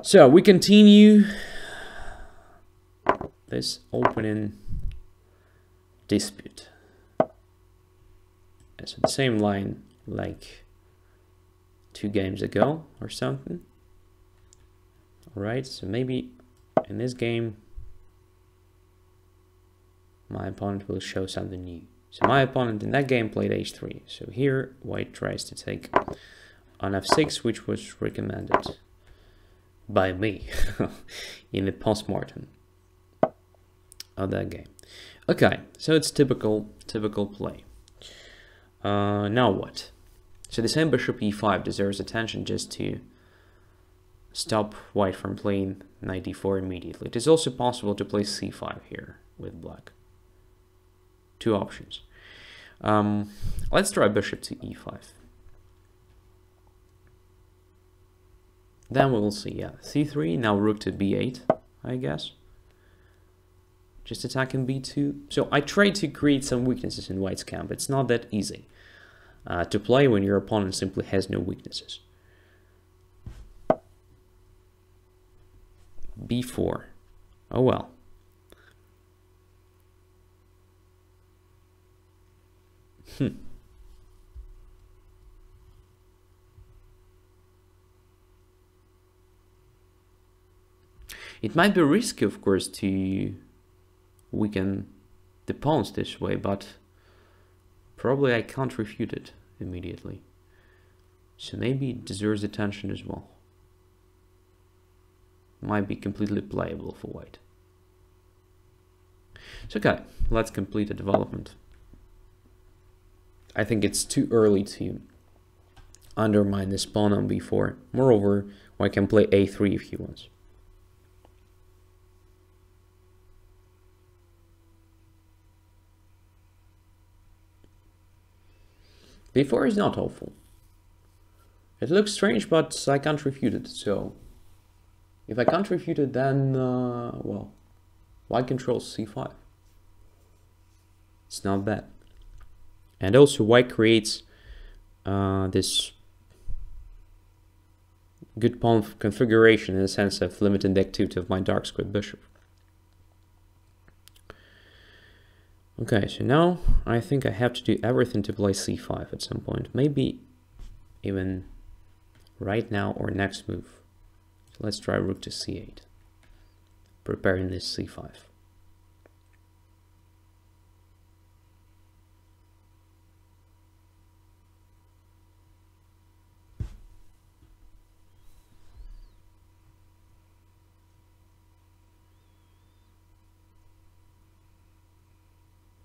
So we continue this opening dispute. So the same line like 2 games ago or something. All right, so maybe in this game my opponent will show something new. So my opponent in that game played h3. So here white tries to take on f6, which was recommended by me in the post-mortem of that game. Okay, so it's typical play. Now what? So the same bishop e5 deserves attention just to stop white from playing knight d4 immediately. It is also possible to play c5 here with black. 2 options. Let's try bishop to e5. Then we will see, yeah, c3, now rook to b8, I guess. Just attacking b2. So I tried to create some weaknesses in white's camp. It's not that easy to play when your opponent simply has no weaknesses. b4. Oh well. It might be risky, of course, to weaken the pawns this way, but probably I can't refute it immediately. So maybe it deserves attention as well. Might be completely playable for white. So okay, let's complete the development. I think it's too early to undermine this pawn on b4. Moreover, white can play a3 if he wants. b4 is not awful. It looks strange, but I can't refute it, so... if I can't refute it, then, well... white controls c5. It's not bad. And also white creates this good pawn configuration in the sense of limiting the activity of my dark squared bishop. Okay, so now I think I have to do everything to play c5 at some point. Maybe even right now or next move. So let's try rook to c8, preparing this c5.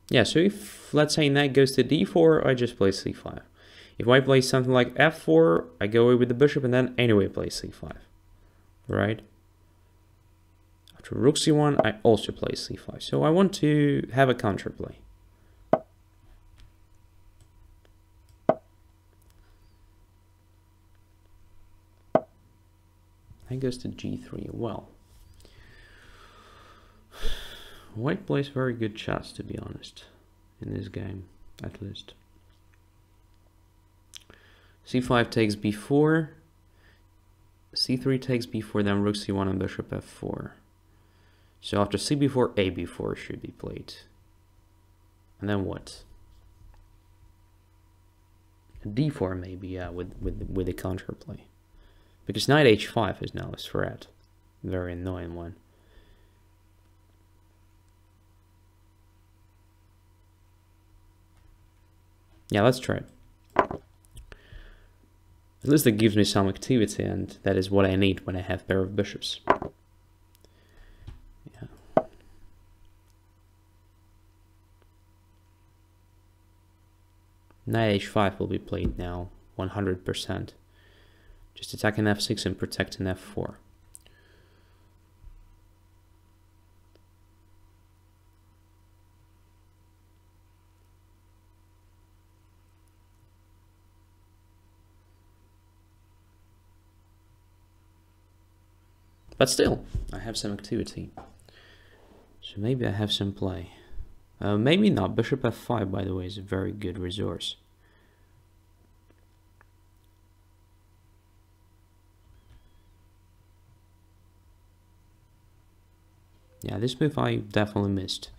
Yeah, so if, let's say, knight goes to d4, I just play c5. If I play something like f4, I go away with the bishop and then anyway play c5, right? After rook c1, I also play c5. So I want to have a counterplay. Knight goes to g3, well. White plays very good chess, to be honest, in this game, at least. c5 takes b4, c3 takes b4, then rook c1 and bishop f4. So after cb4, ab4 should be played. And then what? d4 maybe, yeah, with the counterplay. Because knight h5 is now a threat. Very annoying one. Yeah, let's try it. At least it gives me some activity, and that is what I need when I have a pair of bishops. Yeah. Knight h5 will be played now, 100%. Just attacking f6 and protecting f4. But still, I have some activity. So maybe I have some play. Maybe not. Bishop f5, by the way, is a very good resource. Yeah, this move I definitely missed.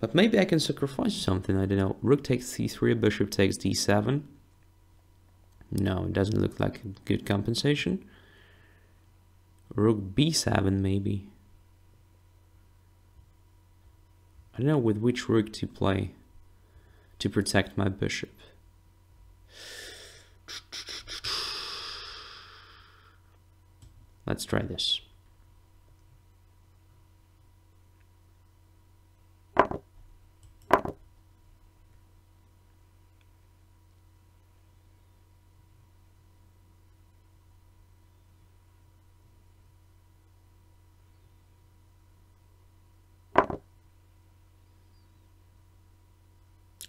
But maybe I can sacrifice something, I don't know. Rook takes c3, bishop takes d7. No, it doesn't look like a good compensation. Rook b7 maybe. I don't know with which rook to play to protect my bishop. Let's try this.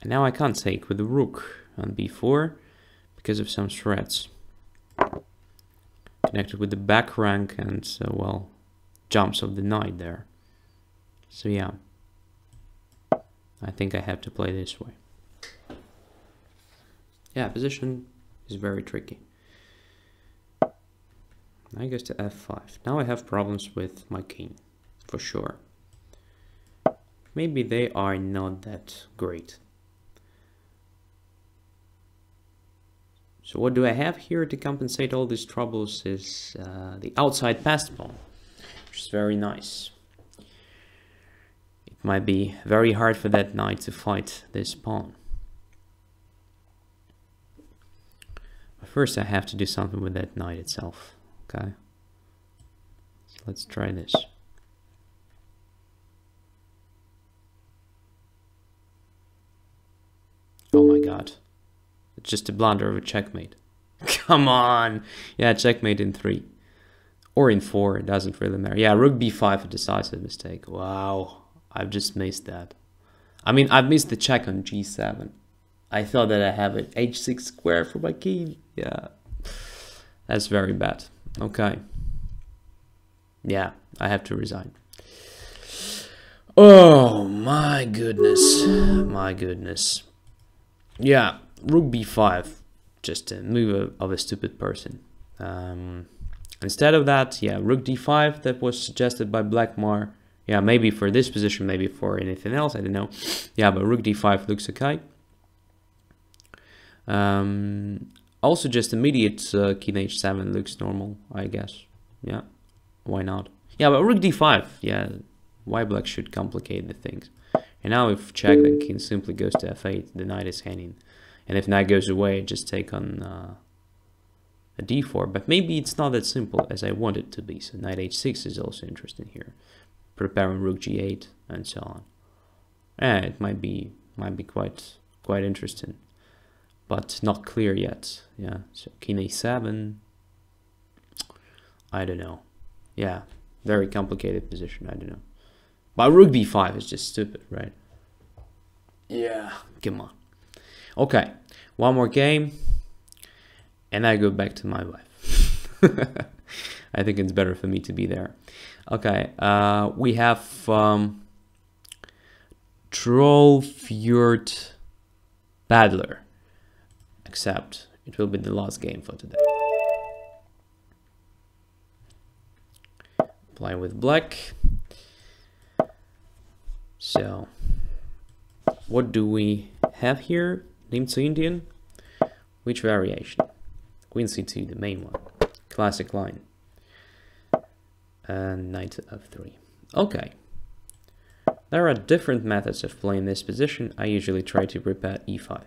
Now I can't take with the rook on b4 because of some threats connected with the back rank and, well, jumps of the knight there. So yeah, I think I have to play this way. Yeah, position is very tricky. Knight goes to f5. Now I have problems with my king, for sure. Maybe they are not that great. So what do I have here to compensate all these troubles is the outside passed pawn, which is very nice. It might be very hard for that knight to fight this pawn. But first I have to do something with that knight itself, okay? So let's try this. Oh my god. It's just a blunder of a checkmate. Come on! Yeah, checkmate in 3. Or in 4, it doesn't really matter. Yeah, rook b5, a decisive mistake. Wow, I've just missed that. I mean, I've missed the check on g7. I thought that I have an h6 square for my king. Yeah, that's very bad. Okay. Yeah, I have to resign. Oh my goodness. My goodness. Yeah. Rook b5, just a move of a stupid person. Instead of that, yeah, rook d5, that was suggested by Black Mar. Yeah, maybe for this position, maybe for anything else, I don't know. Yeah, but rook d5 looks okay. Also, just immediate king h7 looks normal, I guess. Yeah, why not? Yeah, but rook d5, yeah, why black should complicate the things? And now if check, then king simply goes to f8, the knight is hanging. And if knight goes away, just take on a d4. But maybe it's not that simple as I want it to be. So knight h6 is also interesting here. Preparing rook g8 and so on. Yeah, it might be quite interesting, but not clear yet. Yeah. So king a7. I don't know. Yeah, very complicated position. I don't know. But rook b5 is just stupid, right? Yeah. Come on. Okay, one more game, and I go back to my wife. I think it's better for me to be there. Okay, we have Trollfjord Baddler, except it will be the last game for today. Play with black. So, what do we have here? Nimzo-Indian, which variation? Queen c2, the main one, classic line, and knight to f3. Okay, there are different methods of playing this position. I usually try to prepare e5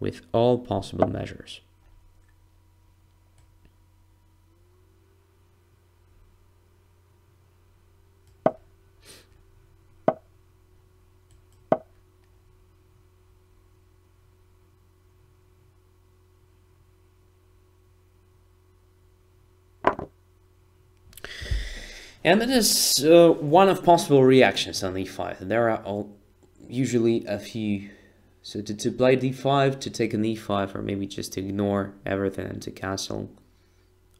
with all possible measures. And that is one of possible reactions on e5. There are usually a few. So to play d5, to take an e5, or maybe just to ignore everything and to castle.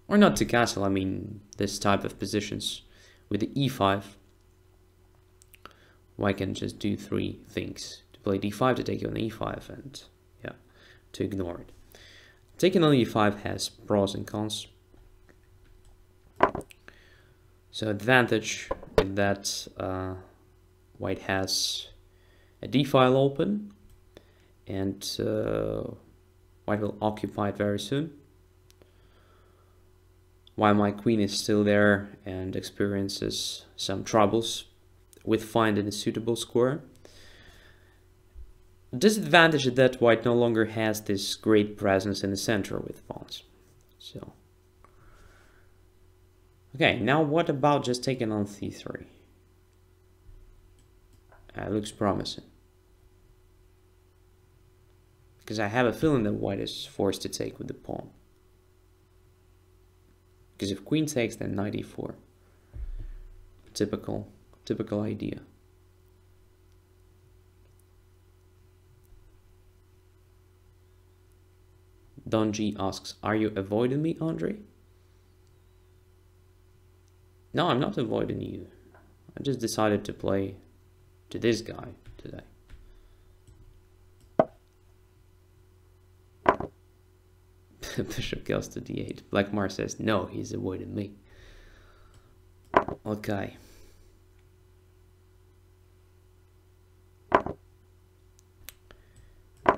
Or not to castle, I mean this type of positions with the e5. Well, I can just do three things. To play d5, to take on e5, and yeah, to ignore it. Taking on e5 has pros and cons. So advantage is that white has a d-file open, and white will occupy it very soon, while my queen is still there and experiences some troubles with finding a suitable square. Disadvantage is that white no longer has this great presence in the center with pawns. So. Okay, now what about just taking on c3? Looks promising. Because I have a feeling that white is forced to take with the pawn. Because if queen takes, then knight e4. Typical idea. Don G asks, are you avoiding me, Andrey? No, I'm not avoiding you. I just decided to play to this guy today. Bishop kills to d8. Black Mar says, no, he's avoided me. Okay.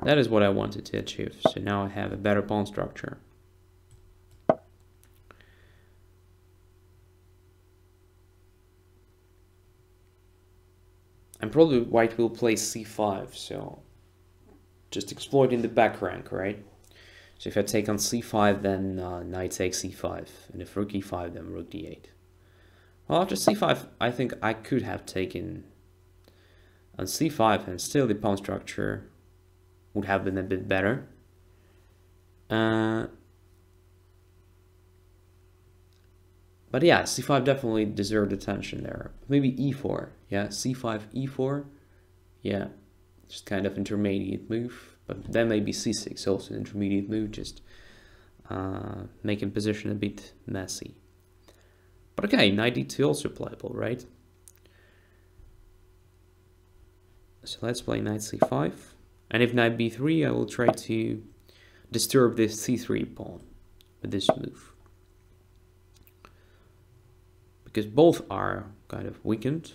That is what I wanted to achieve. So now I have a better pawn structure. And probably white will play c5, so just exploiting the back rank, right? So if I take on c5, then knight takes c5, and if rook e5, then rook d8. Well, after c5, I think I could have taken on c5, and still the pawn structure would have been a bit better. But yeah, c5 definitely deserved attention there. Maybe e4, yeah, c5, e4, yeah, just kind of intermediate move. But then maybe c6, also an intermediate move, just making position a bit messy. But okay, knight d2 also playable, right? So let's play knight c5. And if knight b3, I will try to disturb this c3 pawn with this move, because both are kind of weakened.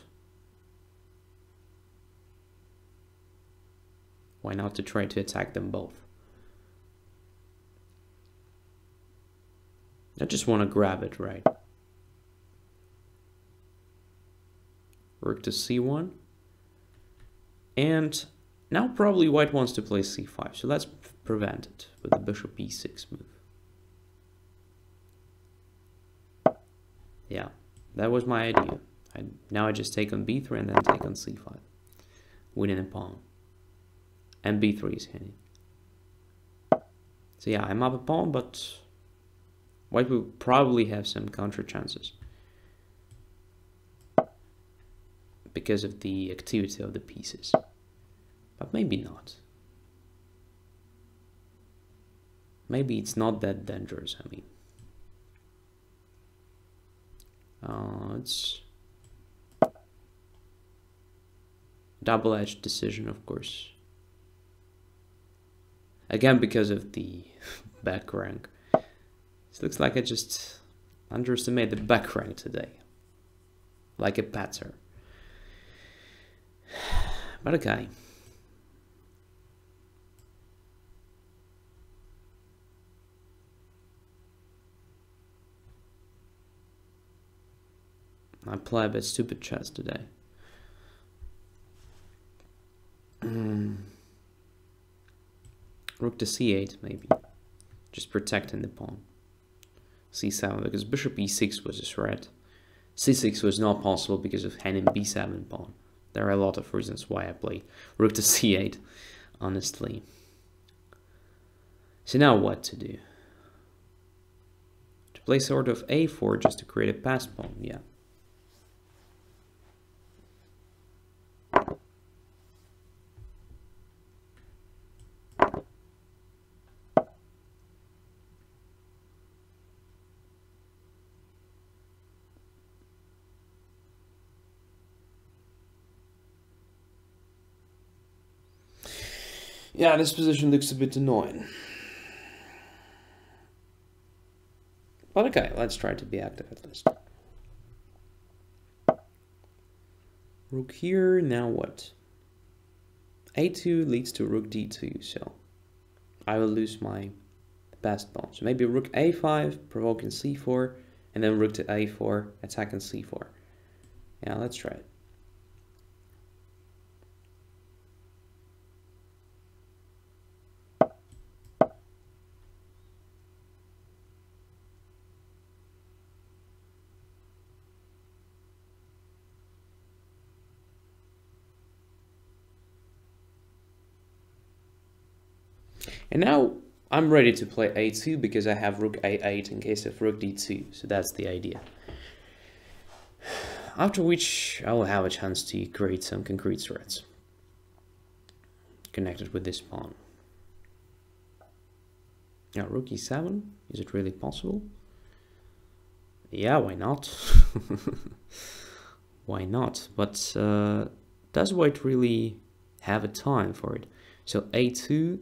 Why not to try to attack them both? I just want to grab it, right? Rook to c1. And now probably white wants to play c5, so let's prevent it with the bishop e6 move. Yeah. That was my idea. Now I just take on b3 and then take on c5. Winning a pawn. And b3 is hitting. So yeah, I'm up a pawn, but white will probably have some counter chances because of the activity of the pieces. But maybe not. Maybe it's not that dangerous, I mean. It's double-edged decision, of course. Again, because of the back rank. It looks like I just underestimated the back rank today, like a patter. But okay. I play a bit stupid chess today. Rook to c8, maybe. Just protecting the pawn. c7, because bishop e6 was a threat. c6 was not possible because of hanging b7 pawn. There are a lot of reasons why I play rook to c8, honestly. So now what to do? To play sort of a4 just to create a pass pawn, yeah. Yeah, this position looks a bit annoying. But okay, let's try to be active at least. Rook here, now what? a2 leads to rook d2, so I will lose my best pawn. So maybe rook a5, provoking c4, and then rook to a4, attacking c4. Yeah, let's try it. And now I'm ready to play a2 because I have rook a8 in case of rook d2, so that's the idea. After which I will have a chance to create some concrete threats connected with this pawn. Now rook e7, is it really possible? Yeah, why not? Why not? But does white really have a time for it? So a2...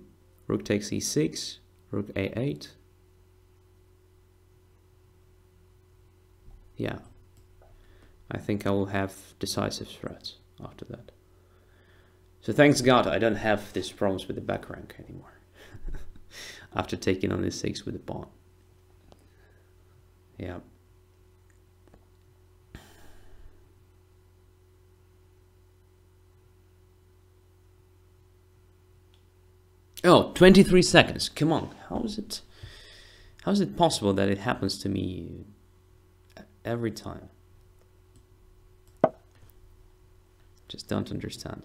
Rook takes e6, rook a8, yeah, I think I will have decisive threats after that. So thanks God I don't have these problems with the back rank anymore. After taking on a 6 with the pawn. Yeah. Oh, 23 seconds. Come on. How is it possible that it happens to me every time? Just don't understand.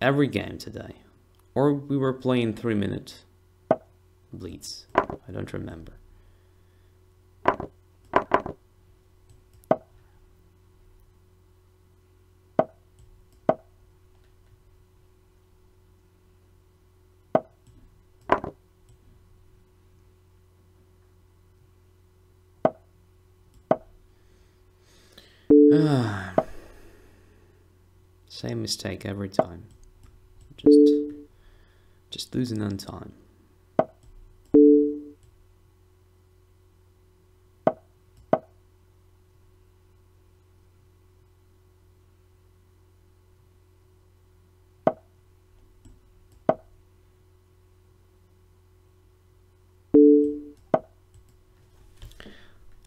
Every game today. Or we were playing 3-minute bleeds. I don't remember. Same mistake every time. Just losing on time.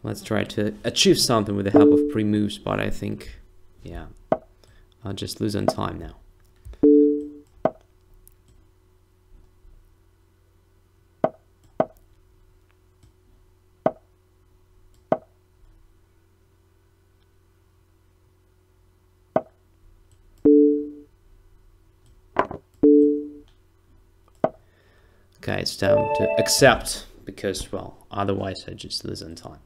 Let's try to achieve something with the help of pre-moves, but I think, yeah, I'll just lose on time now. Okay, it's time to accept, because, well, otherwise I just lose on time.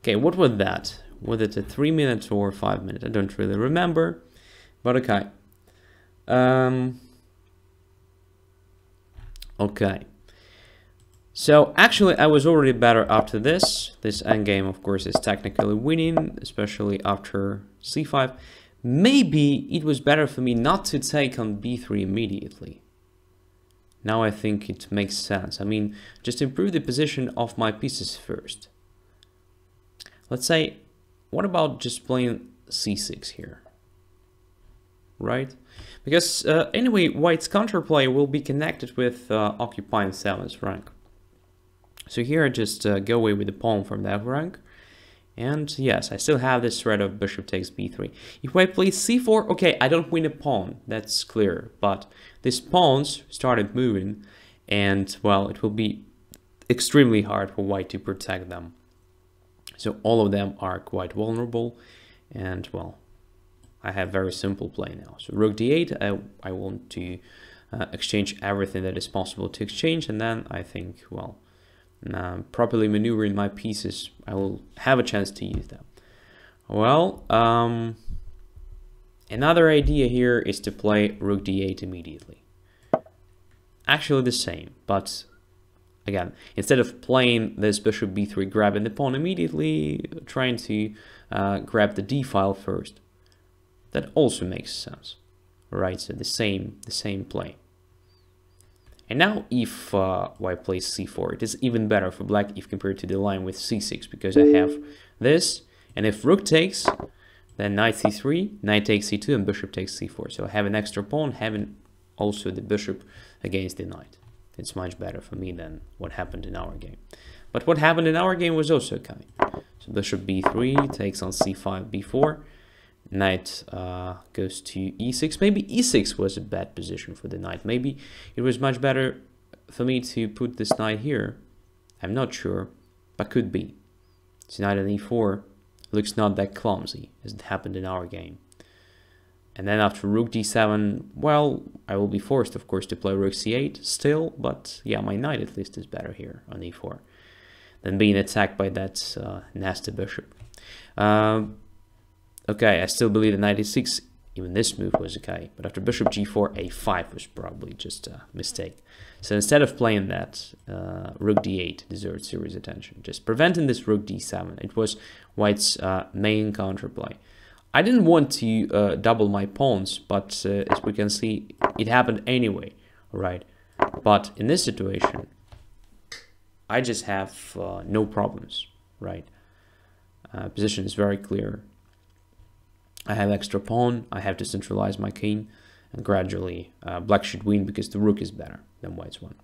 Okay, what was that? Was it a 3-minute or 5-minute? I don't really remember, but okay. Okay. So, actually, I was already better after this. This endgame, of course, is technically winning, especially after c5. Maybe it was better for me not to take on b3 immediately. Now I think it makes sense. I mean, just improve the position of my pieces first. Let's say, what about just playing c6 here? Right? Because anyway, white's counterplay will be connected with occupying 7th rank. So here I just go away with the pawn from that rank. And yes, I still have this threat of bishop takes b3. If I play c4, okay, I don't win a pawn, that's clear. But these pawns started moving, and well, it will be extremely hard for white to protect them. So all of them are quite vulnerable, and well, I have very simple play now. So rook d8, I want to exchange everything that is possible to exchange, and then I think, well, properly maneuvering my pieces, I will have a chance to use them. Well, another idea here is to play rook d8 immediately. Actually the same, but again, instead of playing this bishop b3, grabbing the pawn immediately, trying to grab the d file first. That also makes sense, right? So the same play. And now if white plays c4, it is even better for black if compared to the line with c6, because I have this, and if rook takes, then knight c3, knight takes c2, and bishop takes c4. So I have an extra pawn, having also the bishop against the knight. It's much better for me than what happened in our game. But what happened in our game was also okay. So bishop b3 takes on c5, b4. Knight goes to e6. Maybe e6 was a bad position for the knight. Maybe it was much better for me to put this knight here. I'm not sure, but could be. So knight on e4 looks not that clumsy as it happened in our game. And then after rook d7, well, I will be forced, of course, to play rook c8 still, but yeah, my knight at least is better here on e4 than being attacked by that nasty bishop. Okay, I still believe the knight e6, even this move was okay, but after bishop g4, a5 was probably just a mistake. So instead of playing that, rook d8 deserved serious attention. Just preventing this rook d7, it was white's main counterplay. I didn't want to double my pawns, but as we can see, it happened anyway, right? But in this situation, I just have no problems, right? Position is very clear. I have extra pawn, I have to centralize my king, and gradually black should win because the rook is better than white's one.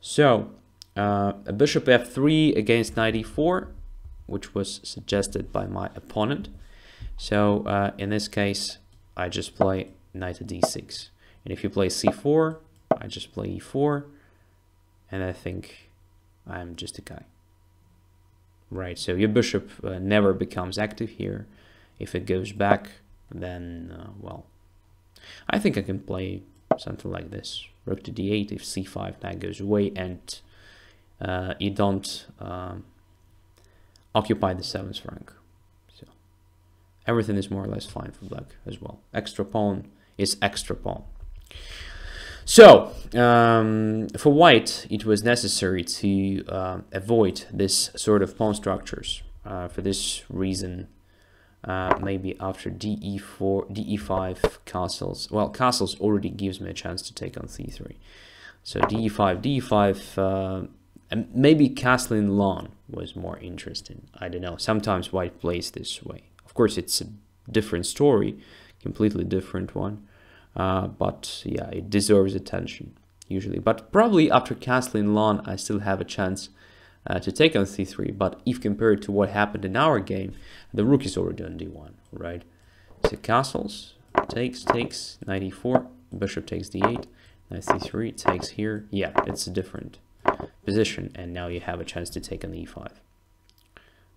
So a bishop f3 against knight e4, which was suggested by my opponent. So in this case, I just play knight to d6. And if you play c4, I just play e4, and I think I'm just a guy. Right, so your bishop never becomes active here. If it goes back, then, well, I think I can play something like this. Rook to d8, if c5, knight goes away, and you don't occupy the 7th rank. So everything is more or less fine for black as well. Extra pawn is extra pawn. So, for white, it was necessary to avoid this sort of pawn structures. For this reason, maybe after DE4, DE5 castles. Well, castles already gives me a chance to take on C3. So DE5, DE5, and maybe castling lawn was more interesting. I don't know. Sometimes white plays this way. Of course, it's a different story, completely different one. But yeah, it deserves attention usually. But probably after castling lawn, I still have a chance to take on c3. But if compared to what happened in our game, the rook is already on d1, right? So castles, takes, takes, knight e4, bishop takes d8, knight c3, takes here. Yeah, it's a different position, and now you have a chance to take on e5.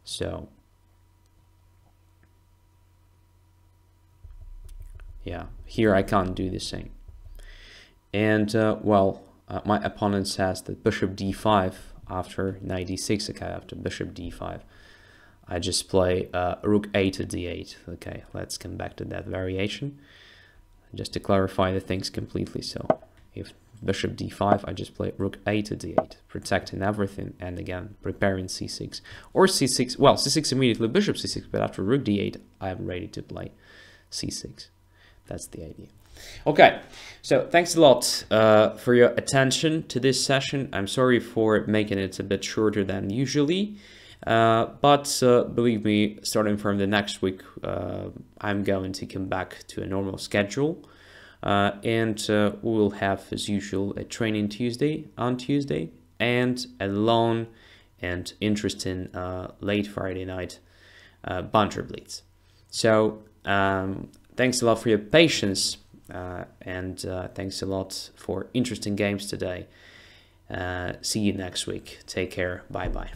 So yeah, here I can't do the same. And, well, my opponent says that bishop d5 after knight d6, okay, after bishop d5, I just play rook a to d8. Okay, let's come back to that variation, just to clarify the things completely. So, if bishop d5, I just play rook a to d8, protecting everything, and again, preparing c6. Or c6, well, c6 immediately, bishop c6, but after rook d8, I'm ready to play c6. That's the idea. Okay, so thanks a lot for your attention to this session. I'm sorry for making it a bit shorter than usually, but believe me, starting from the next week, I'm going to come back to a normal schedule, and we'll have, as usual, a training Tuesday on Tuesday, and a long and interesting late Friday night Bunter Blitz. So thanks a lot for your patience, and thanks a lot for interesting games today. See you next week. Take care. Bye-bye.